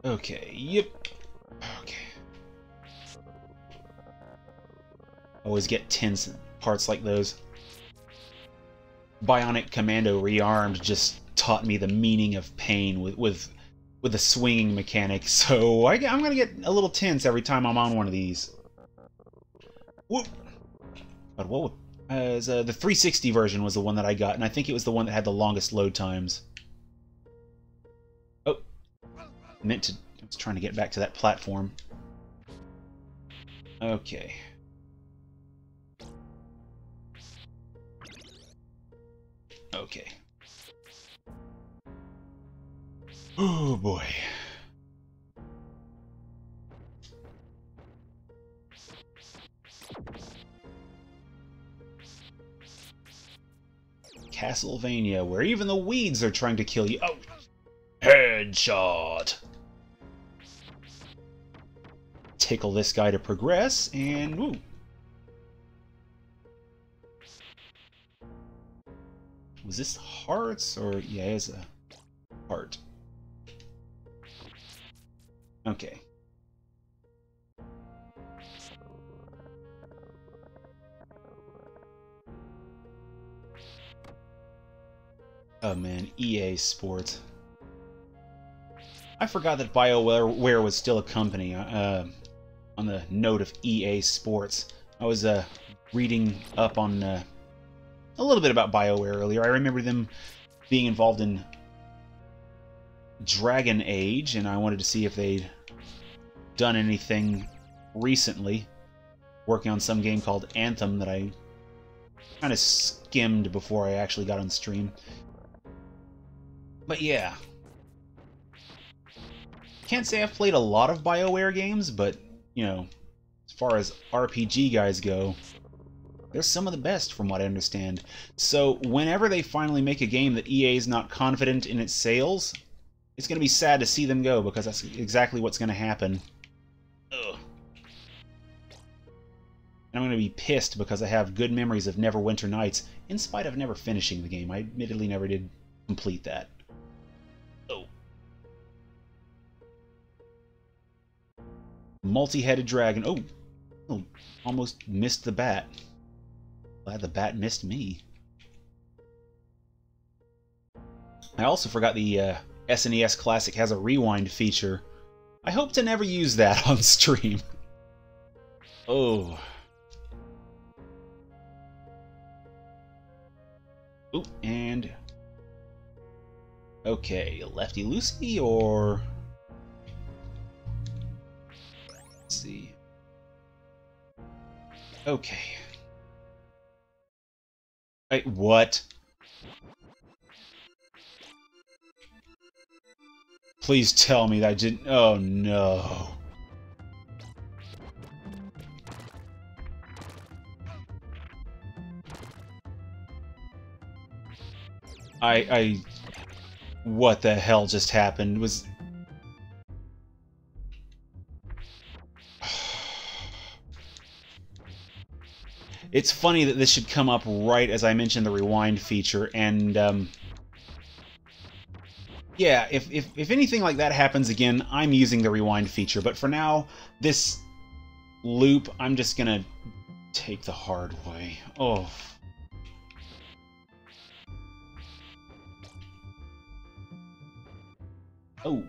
Okay, yep. Okay. Always get tense in parts like those. Bionic Commando Rearmed just... taught me the meaning of pain with with with a swinging mechanic, so I, I'm gonna get a little tense every time I'm on one of these. Whoop. But what? Uh, was, uh, the three sixty version was the one that I got, and I think it was the one that had the longest load times. Oh, meant to. I was trying to get back to that platform. Okay. Okay. Oh boy. Castlevania, where even the weeds are trying to kill you. Oh! Headshot! Tickle this guy to progress, and woo! Was this hearts, or... yeah, it's a heart. Okay. Oh man, E A Sports. I forgot that BioWare was still a company. Uh, on the note of E A Sports, I was uh, reading up on uh, a little bit about BioWare earlier. I remember them being involved in Dragon Age, and I wanted to see if they'd done anything recently. Working on some game called Anthem that I kind of skimmed before I actually got on stream. But yeah, can't say I've played a lot of BioWare games, but, you know, as far as R P G guys go, they're some of the best from what I understand. So whenever they finally make a game that E A is not confident in its sales, it's going to be sad to see them go, because that's exactly what's going to happen. Ugh. And I'm going to be pissed because I have good memories of Neverwinter Nights, in spite of never finishing the game. I admittedly never did complete that. Multi-headed dragon. Oh, oh, almost missed the bat. Glad the bat missed me. I also forgot the uh, S N E S Classic has a rewind feature. I hope to never use that on stream. Oh. Ooh, and... okay, lefty-loosey or... let's see. Okay. Wait, what? Please tell me that I didn't... oh no. I... I... what the hell just happened? Was... it's funny that this should come up right as I mentioned the rewind feature, and um, yeah, if, if, if anything like that happens again, I'm using the rewind feature, but for now, this loop, I'm just gonna take the hard way. Oh. Oh.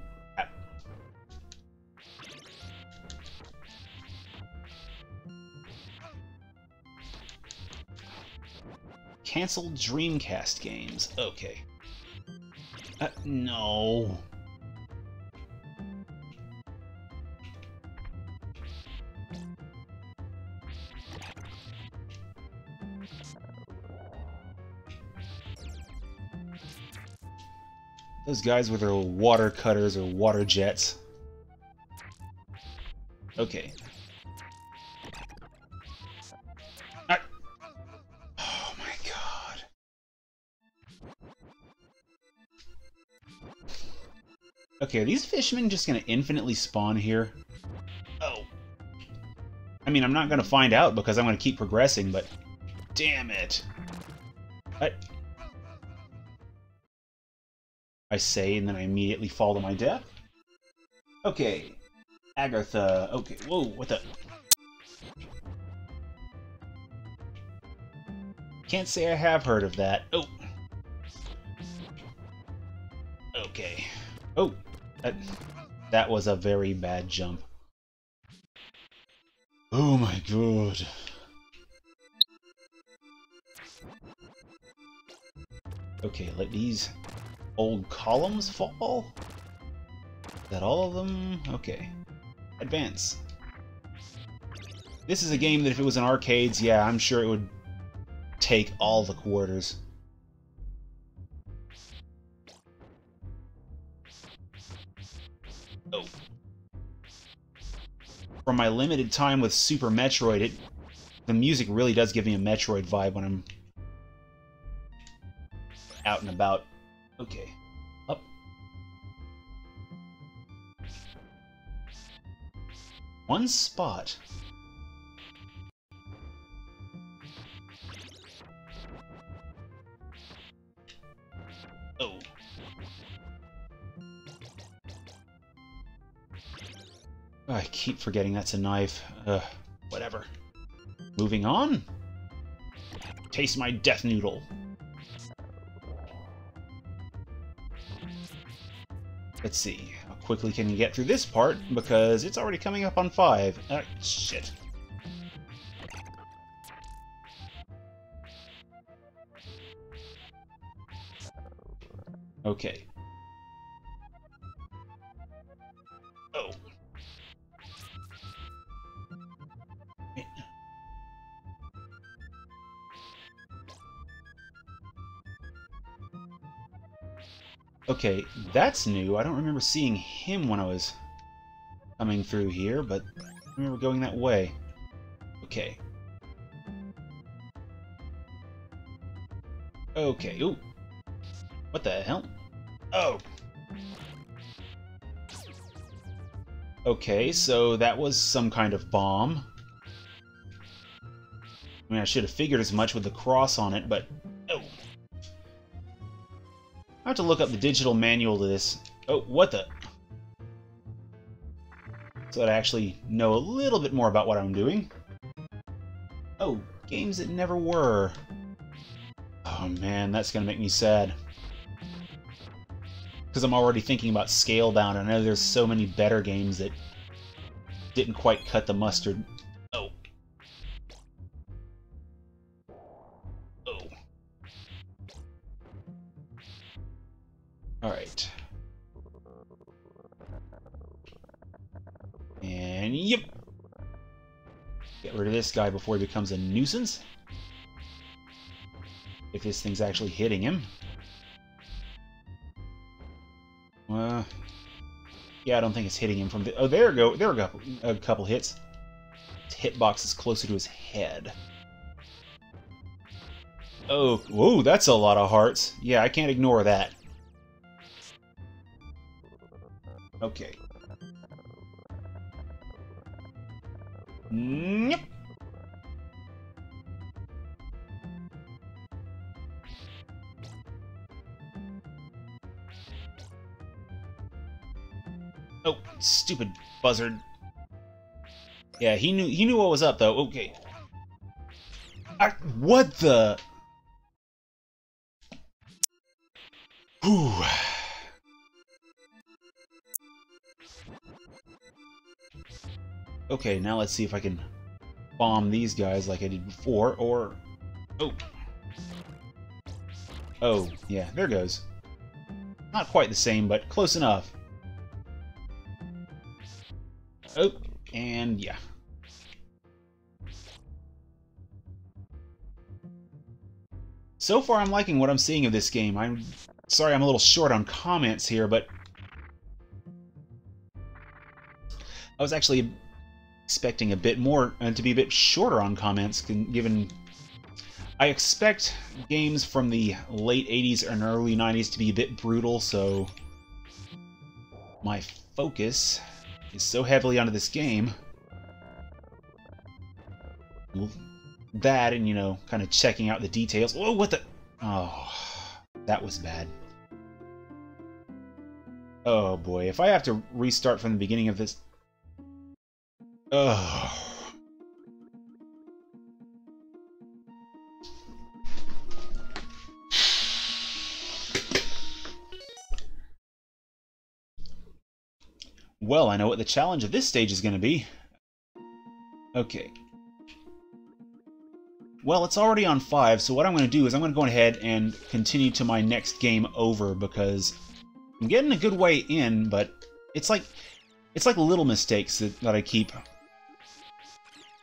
Cancelled Dreamcast games. Okay. Uh, no. Those guys with their water cutters or water jets. Okay. Okay, are these fishermen just gonna infinitely spawn here? Oh. I mean, I'm not gonna find out because I'm gonna keep progressing, but... damn it. I... I say, and then I immediately fall to my death. Okay. Agartha. Okay. Whoa, what the... can't say I have heard of that. Oh. Okay. Oh. That, that was a very bad jump. Oh my god. Okay, let these old columns fall? Is that all of them? Okay. Advance. This is a game that if it was in arcades, yeah, I'm sure it would take all the quarters. Oh. From my limited time with Super Metroid, it, the music really does give me a Metroid vibe when I'm out and about. Okay. Up. One spot. Oh. I keep forgetting that's a knife. Ugh, whatever. Moving on. Taste my death noodle. Let's see. How quickly can you get through this part? Because it's already coming up on five. Ah, shit. Okay. Oh. Okay, that's new. I don't remember seeing him when I was coming through here, but I remember going that way. Okay. Okay, ooh. What the hell? Oh! Okay, so that was some kind of bomb. I mean, I should have figured as much with the cross on it, but... Oh! I have to look up the digital manual to this. Oh, what the... So that I actually know a little bit more about what I'm doing. Oh, games that never were. Oh man, that's gonna make me sad. Because I'm already thinking about Scalebound, and I know there's so many better games that didn't quite cut the mustard. Oh. Oh. Alright. And yep! Get rid of this guy before he becomes a nuisance. If this thing's actually hitting him. Uh, yeah, I don't think it's hitting him from the... Oh, there we go. There we go. A couple hits. His hitbox is closer to his head. Oh, whoa, that's a lot of hearts. Yeah, I can't ignore that. Okay. Nope. Oh, stupid buzzard. Yeah, he knew he knew what was up though. Okay. I, what the? Whew. Okay, now let's see if I can bomb these guys like I did before, or oh. Oh, yeah, there goes. Not quite the same, but close enough. Oh, and yeah. So far I'm liking what I'm seeing of this game. I'm sorry I'm a little short on comments here, but... I was actually expecting a bit more, uh, to be a bit shorter on comments, given... I expect games from the late eighties and early nineties to be a bit brutal, so... My focus... is so heavily onto this game. That and, you know, kind of checking out the details. Whoa, what the... Oh, that was bad. Oh, boy. If I have to restart from the beginning of this... Oh. Well, I know what the challenge of this stage is going to be. Okay. Well, it's already on five, so what I'm going to do is I'm going to go ahead and continue to my next game over, because I'm getting a good way in, but it's like it's like little mistakes that, that I keep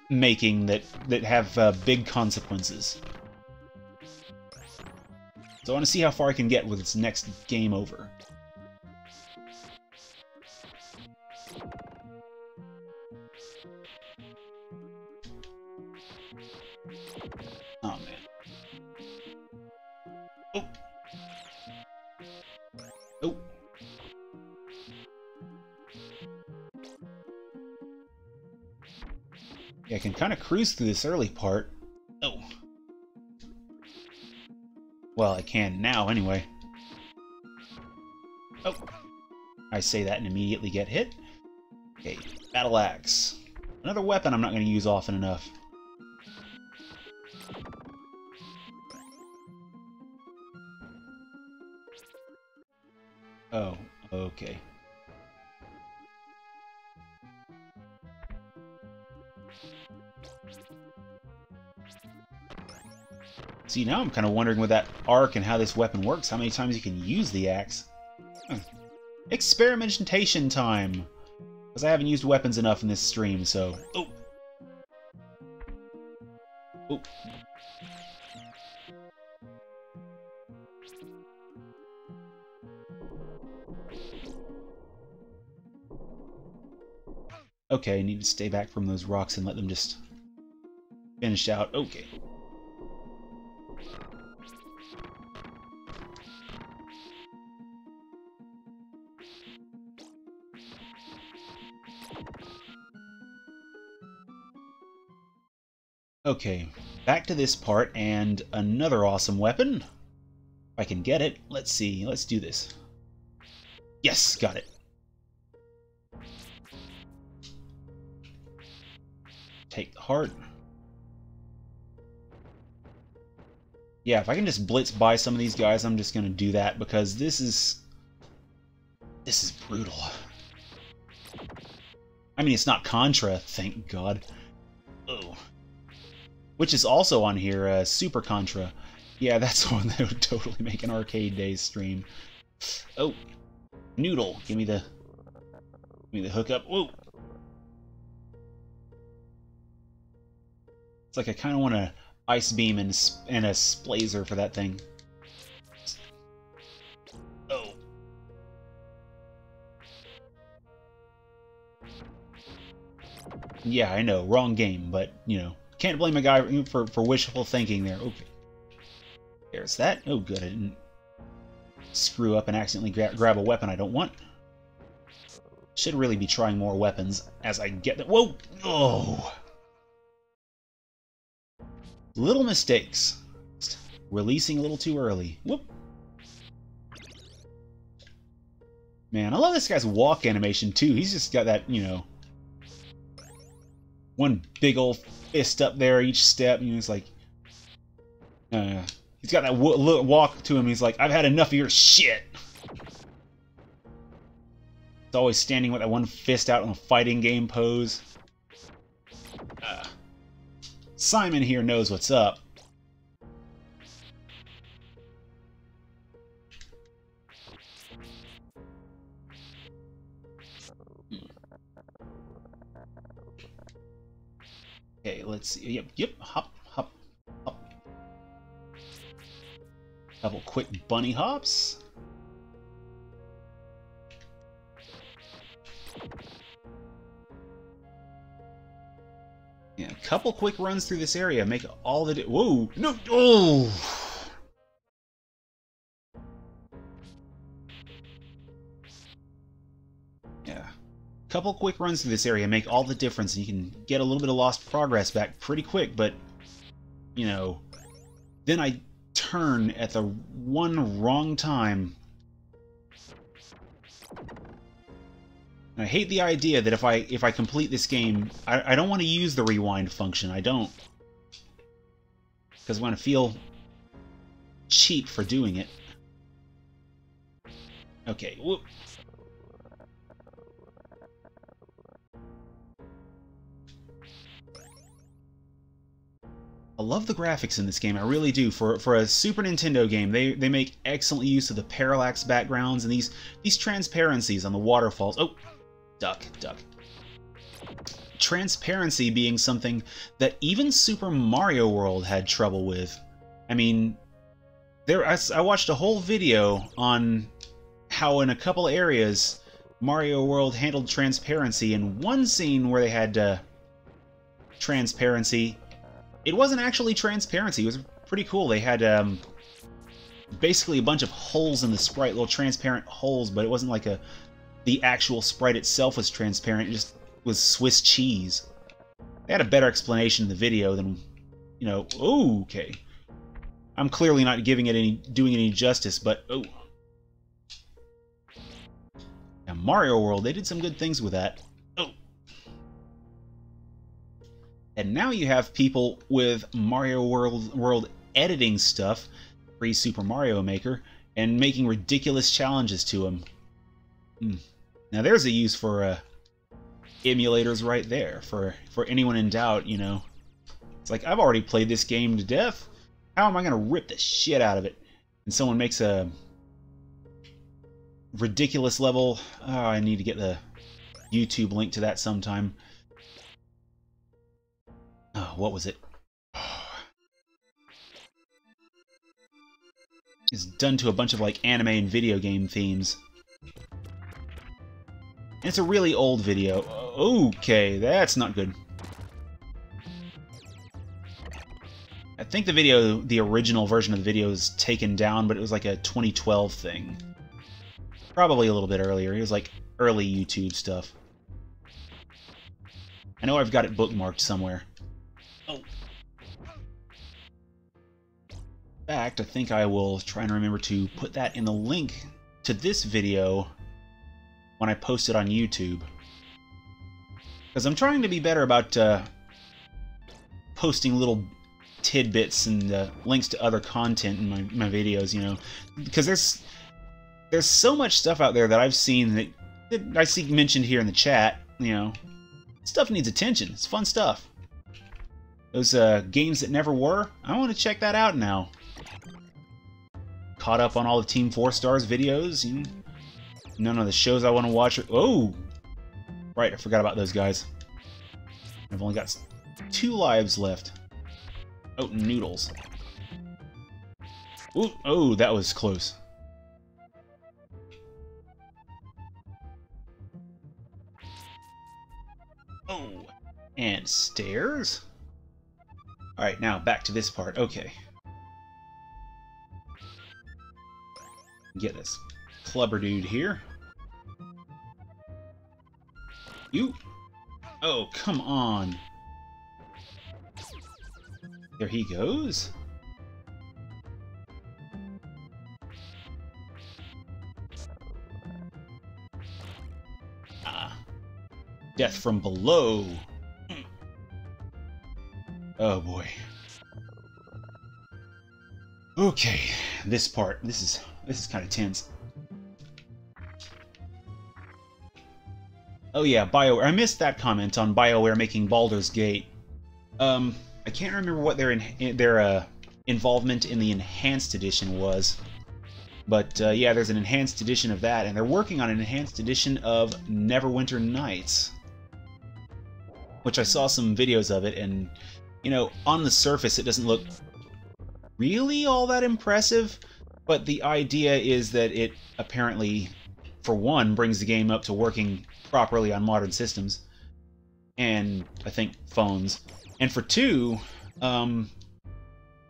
making that, that have uh, big consequences. So I want to see how far I can get with this next game over. Yeah, I can kind of cruise through this early part. Oh. Well, I can now, anyway. Oh. I say that and immediately get hit. Okay, battle axe. Another weapon I'm not going to use often enough. Oh, okay. See, now I'm kind of wondering with that arc and how this weapon works, how many times you can use the axe. Huh. Experimentation time! Because I haven't used weapons enough in this stream, so... Oh! Oh! Okay, I need to stay back from those rocks and let them just finish out. Okay. Okay, back to this part and another awesome weapon. If I can get it, let's see, let's do this. Yes, got it. Take the heart. Yeah, if I can just blitz by some of these guys, I'm just gonna do that because this is... This is brutal. I mean, it's not Contra, thank God. Oh. Which is also on here, uh, Super Contra. Yeah, that's one that would totally make an Arcade Days stream. Oh, Noodle, give me the, give me the hookup. Whoa! It's like I kind of want a Ice Beam and and a Splazer for that thing. Oh. Yeah, I know, wrong game, but you know. Can't blame a guy for, for wishful thinking there. Okay. There's that. Oh, good. I didn't screw up and accidentally gra grab a weapon I don't want. Should really be trying more weapons as I get them. Whoa! Oh! Little mistakes. Just releasing a little too early. Whoop! Man, I love this guy's walk animation, too. He's just got that, you know... One big old fist up there each step, and he's like, uh, he's got that w walk to him. He's like, I've had enough of your shit. It's always standing with that one fist out in a fighting game pose. Uh, Simon here knows what's up. Okay, let's see. Yep, yep, hop, hop, hop. Couple quick bunny hops. Yeah, a couple quick runs through this area. Make all the... Whoa! No! Oh! Yeah. Couple quick runs through this area make all the difference, and you can get a little bit of lost progress back pretty quick, but, you know, then I turn at the one wrong time. And I hate the idea that if I if I complete this game, I, I don't want to use the rewind function. I don't. Because I want to feel cheap for doing it. Okay, whoop. I love the graphics in this game, I really do. For for a Super Nintendo game, they they make excellent use of the parallax backgrounds and these these transparencies on the waterfalls. Oh, duck, duck. Transparency being something that even Super Mario World had trouble with. I mean, there I, I watched a whole video on how in a couple areas Mario World handled transparency. In one scene where they had uh, transparency. It wasn't actually transparency, it was pretty cool. They had um, basically a bunch of holes in the sprite, little transparent holes, but it wasn't like a... The actual sprite itself was transparent, it just was Swiss cheese. They had a better explanation in the video than, you know, oh, okay. I'm clearly not giving it any, doing it any justice, but, oh. And Mario World, they did some good things with that. Oh. And now you have people with Mario World, World editing stuff, free Super Mario Maker, and making ridiculous challenges to them. Mm. Now there's a use for uh, emulators right there, for, for anyone in doubt, you know. It's like, I've already played this game to death. How am I going to rip the shit out of it? And someone makes a ridiculous level. Oh, I need to get the YouTube link to that sometime. Oh, what was it? Oh. It's done to a bunch of like anime and video game themes. And it's a really old video. Okay, that's not good. I think the video, the original version of the video is taken down, but it was like a twenty twelve thing. Probably a little bit earlier. It was like early YouTube stuff. I know I've got it bookmarked somewhere. Oh. In fact, I think I will try and remember to put that in the link to this video when I post it on YouTube. Because I'm trying to be better about uh, posting little tidbits and uh, links to other content in my, my videos, you know, because there's there's so much stuff out there that I've seen that, that I see mentioned here in the chat, you know. Stuff needs attention. It's fun stuff. Those uh, games that never were, I want to check that out now. Caught up on all the Team Four Stars videos, you know. None of the shows I want to watch are, oh! Right, I forgot about those guys. I've only got two lives left. Oh, noodles. Ooh, oh, that was close. Oh, and stairs? Alright, now back to this part. Okay. Get this clubber dude here. You. Oh, come on. There he goes. Ah. Death from below. Oh boy. Okay, this part, this is this is kind of tense. Oh yeah, BioWare. I missed that comment on BioWare making Baldur's Gate. Um I can't remember what their in, their uh, involvement in the Enhanced Edition was, but uh, yeah, there's an Enhanced Edition of that, and they're working on an Enhanced Edition of Neverwinter Nights, which I saw some videos of it, and, you know, on the surface it doesn't look really all that impressive, but the idea is that it apparently, for one, brings the game up to working properly on modern systems, and I think phones. And for two, um,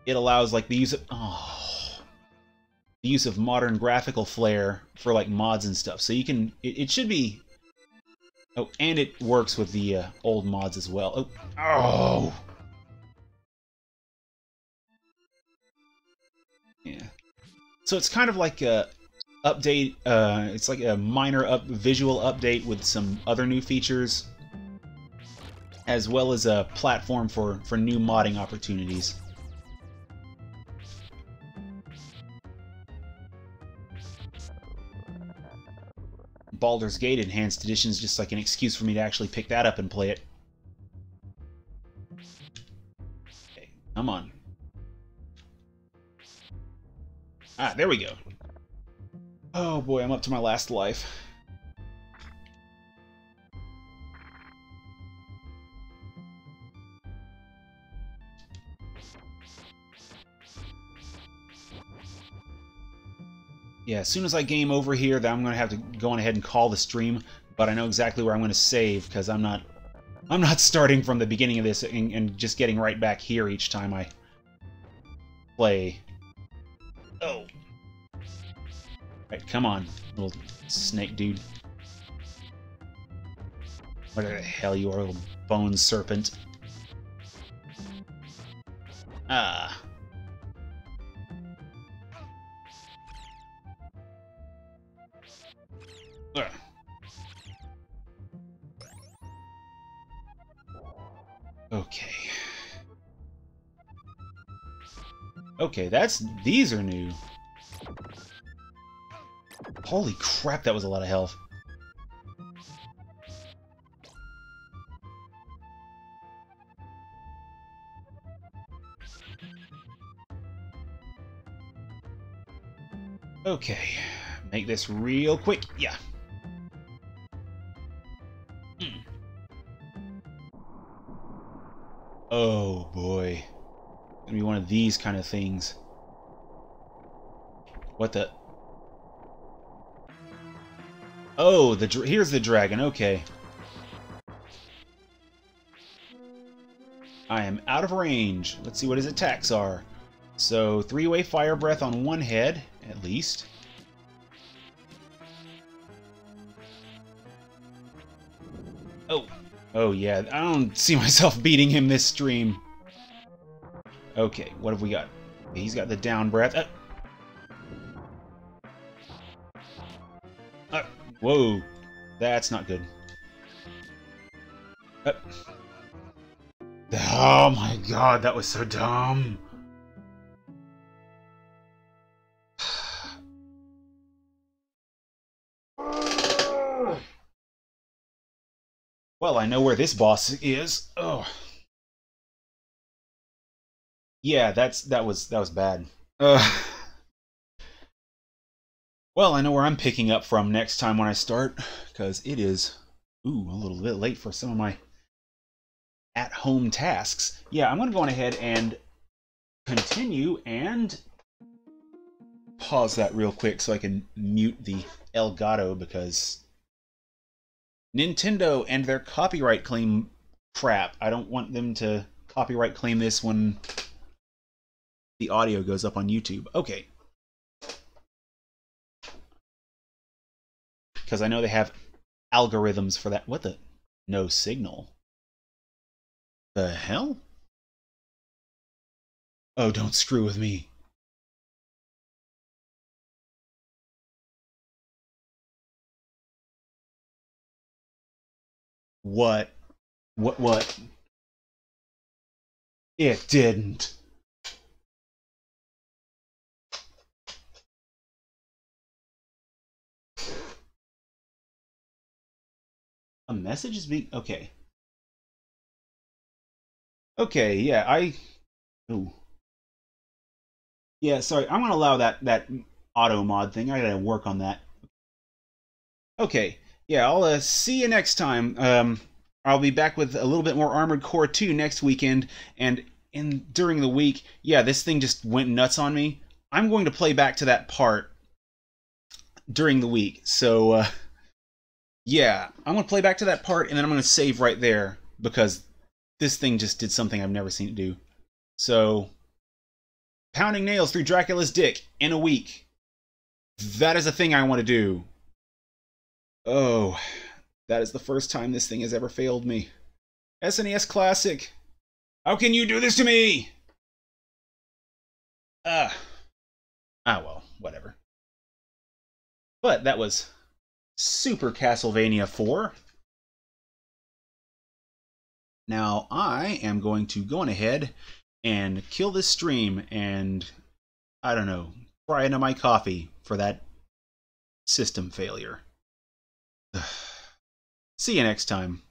it allows like the use of oh, the use of modern graphical flair for like mods and stuff. So you can it, it should be oh, and it works with the uh, old mods as well. Oh, oh, yeah. So it's kind of like a update. Uh, it's like a minor up visual update with some other new features, as well as a platform for, for new modding opportunities. Baldur's Gate Enhanced Edition is just like an excuse for me to actually pick that up and play it. Okay, come on. Ah, there we go. Oh boy, I'm up to my last life. Yeah, as soon as I game over here, then I'm going to have to go on ahead and call the stream, but I know exactly where I'm going to save, because I'm not I'm not starting from the beginning of this and, and just getting right back here each time I play. Oh. Alright, come on, little snake dude. Whatever the hell you are, little bone serpent. Ah. Ugh. Okay. Okay, that's... these are new. Holy crap, that was a lot of health. Okay, make this real quick. Yeah. Mm. Oh boy, it's gonna be one of these kind of things. What the? Oh, the dr here's the dragon. Okay. I am out of range. Let's see what his attacks are. So, three-way fire breath on one head, at least. Oh. Oh, yeah. I don't see myself beating him this stream. Okay, what have we got? He's got the down breath. Uh. Uh. Whoa. That's not good. Uh. Oh, my God. That was so dumb. Well, I know where this boss is. Oh, yeah, that's that was that was bad. Uh, well, I know where I'm picking up from next time when I start, because it is ooh a little bit late for some of my at-home tasks. Yeah, I'm gonna go on ahead and continue and pause that real quick so I can mute the Elgato, because Nintendo and their copyright claim crap. I don't want them to copyright claim this when the audio goes up on YouTube. Okay. Because I know they have algorithms for that. What the? No signal. The hell? Oh, don't screw with me. What? What? What? It didn't. A message is being... okay. Okay, yeah, I... ooh. Yeah, sorry, I'm gonna allow that, that auto mod thing. I gotta work on that. Okay. Yeah, I'll uh, see you next time. Um, I'll be back with a little bit more Armored Core two next weekend, and in during the week, yeah, this thing just went nuts on me. I'm going to play back to that part during the week. So, uh, yeah, I'm going to play back to that part, and then I'm going to save right there, because this thing just did something I've never seen it do. So, pounding nails through Dracula's dick in a week. That is a thing I want to do. Oh, that is the first time this thing has ever failed me. S N E S Classic. How can you do this to me? Ah. Ah, well, whatever. But that was Super Castlevania four. Now I am going to go on ahead and kill this stream and, I don't know, cry into my coffee for that system failure. See you next time.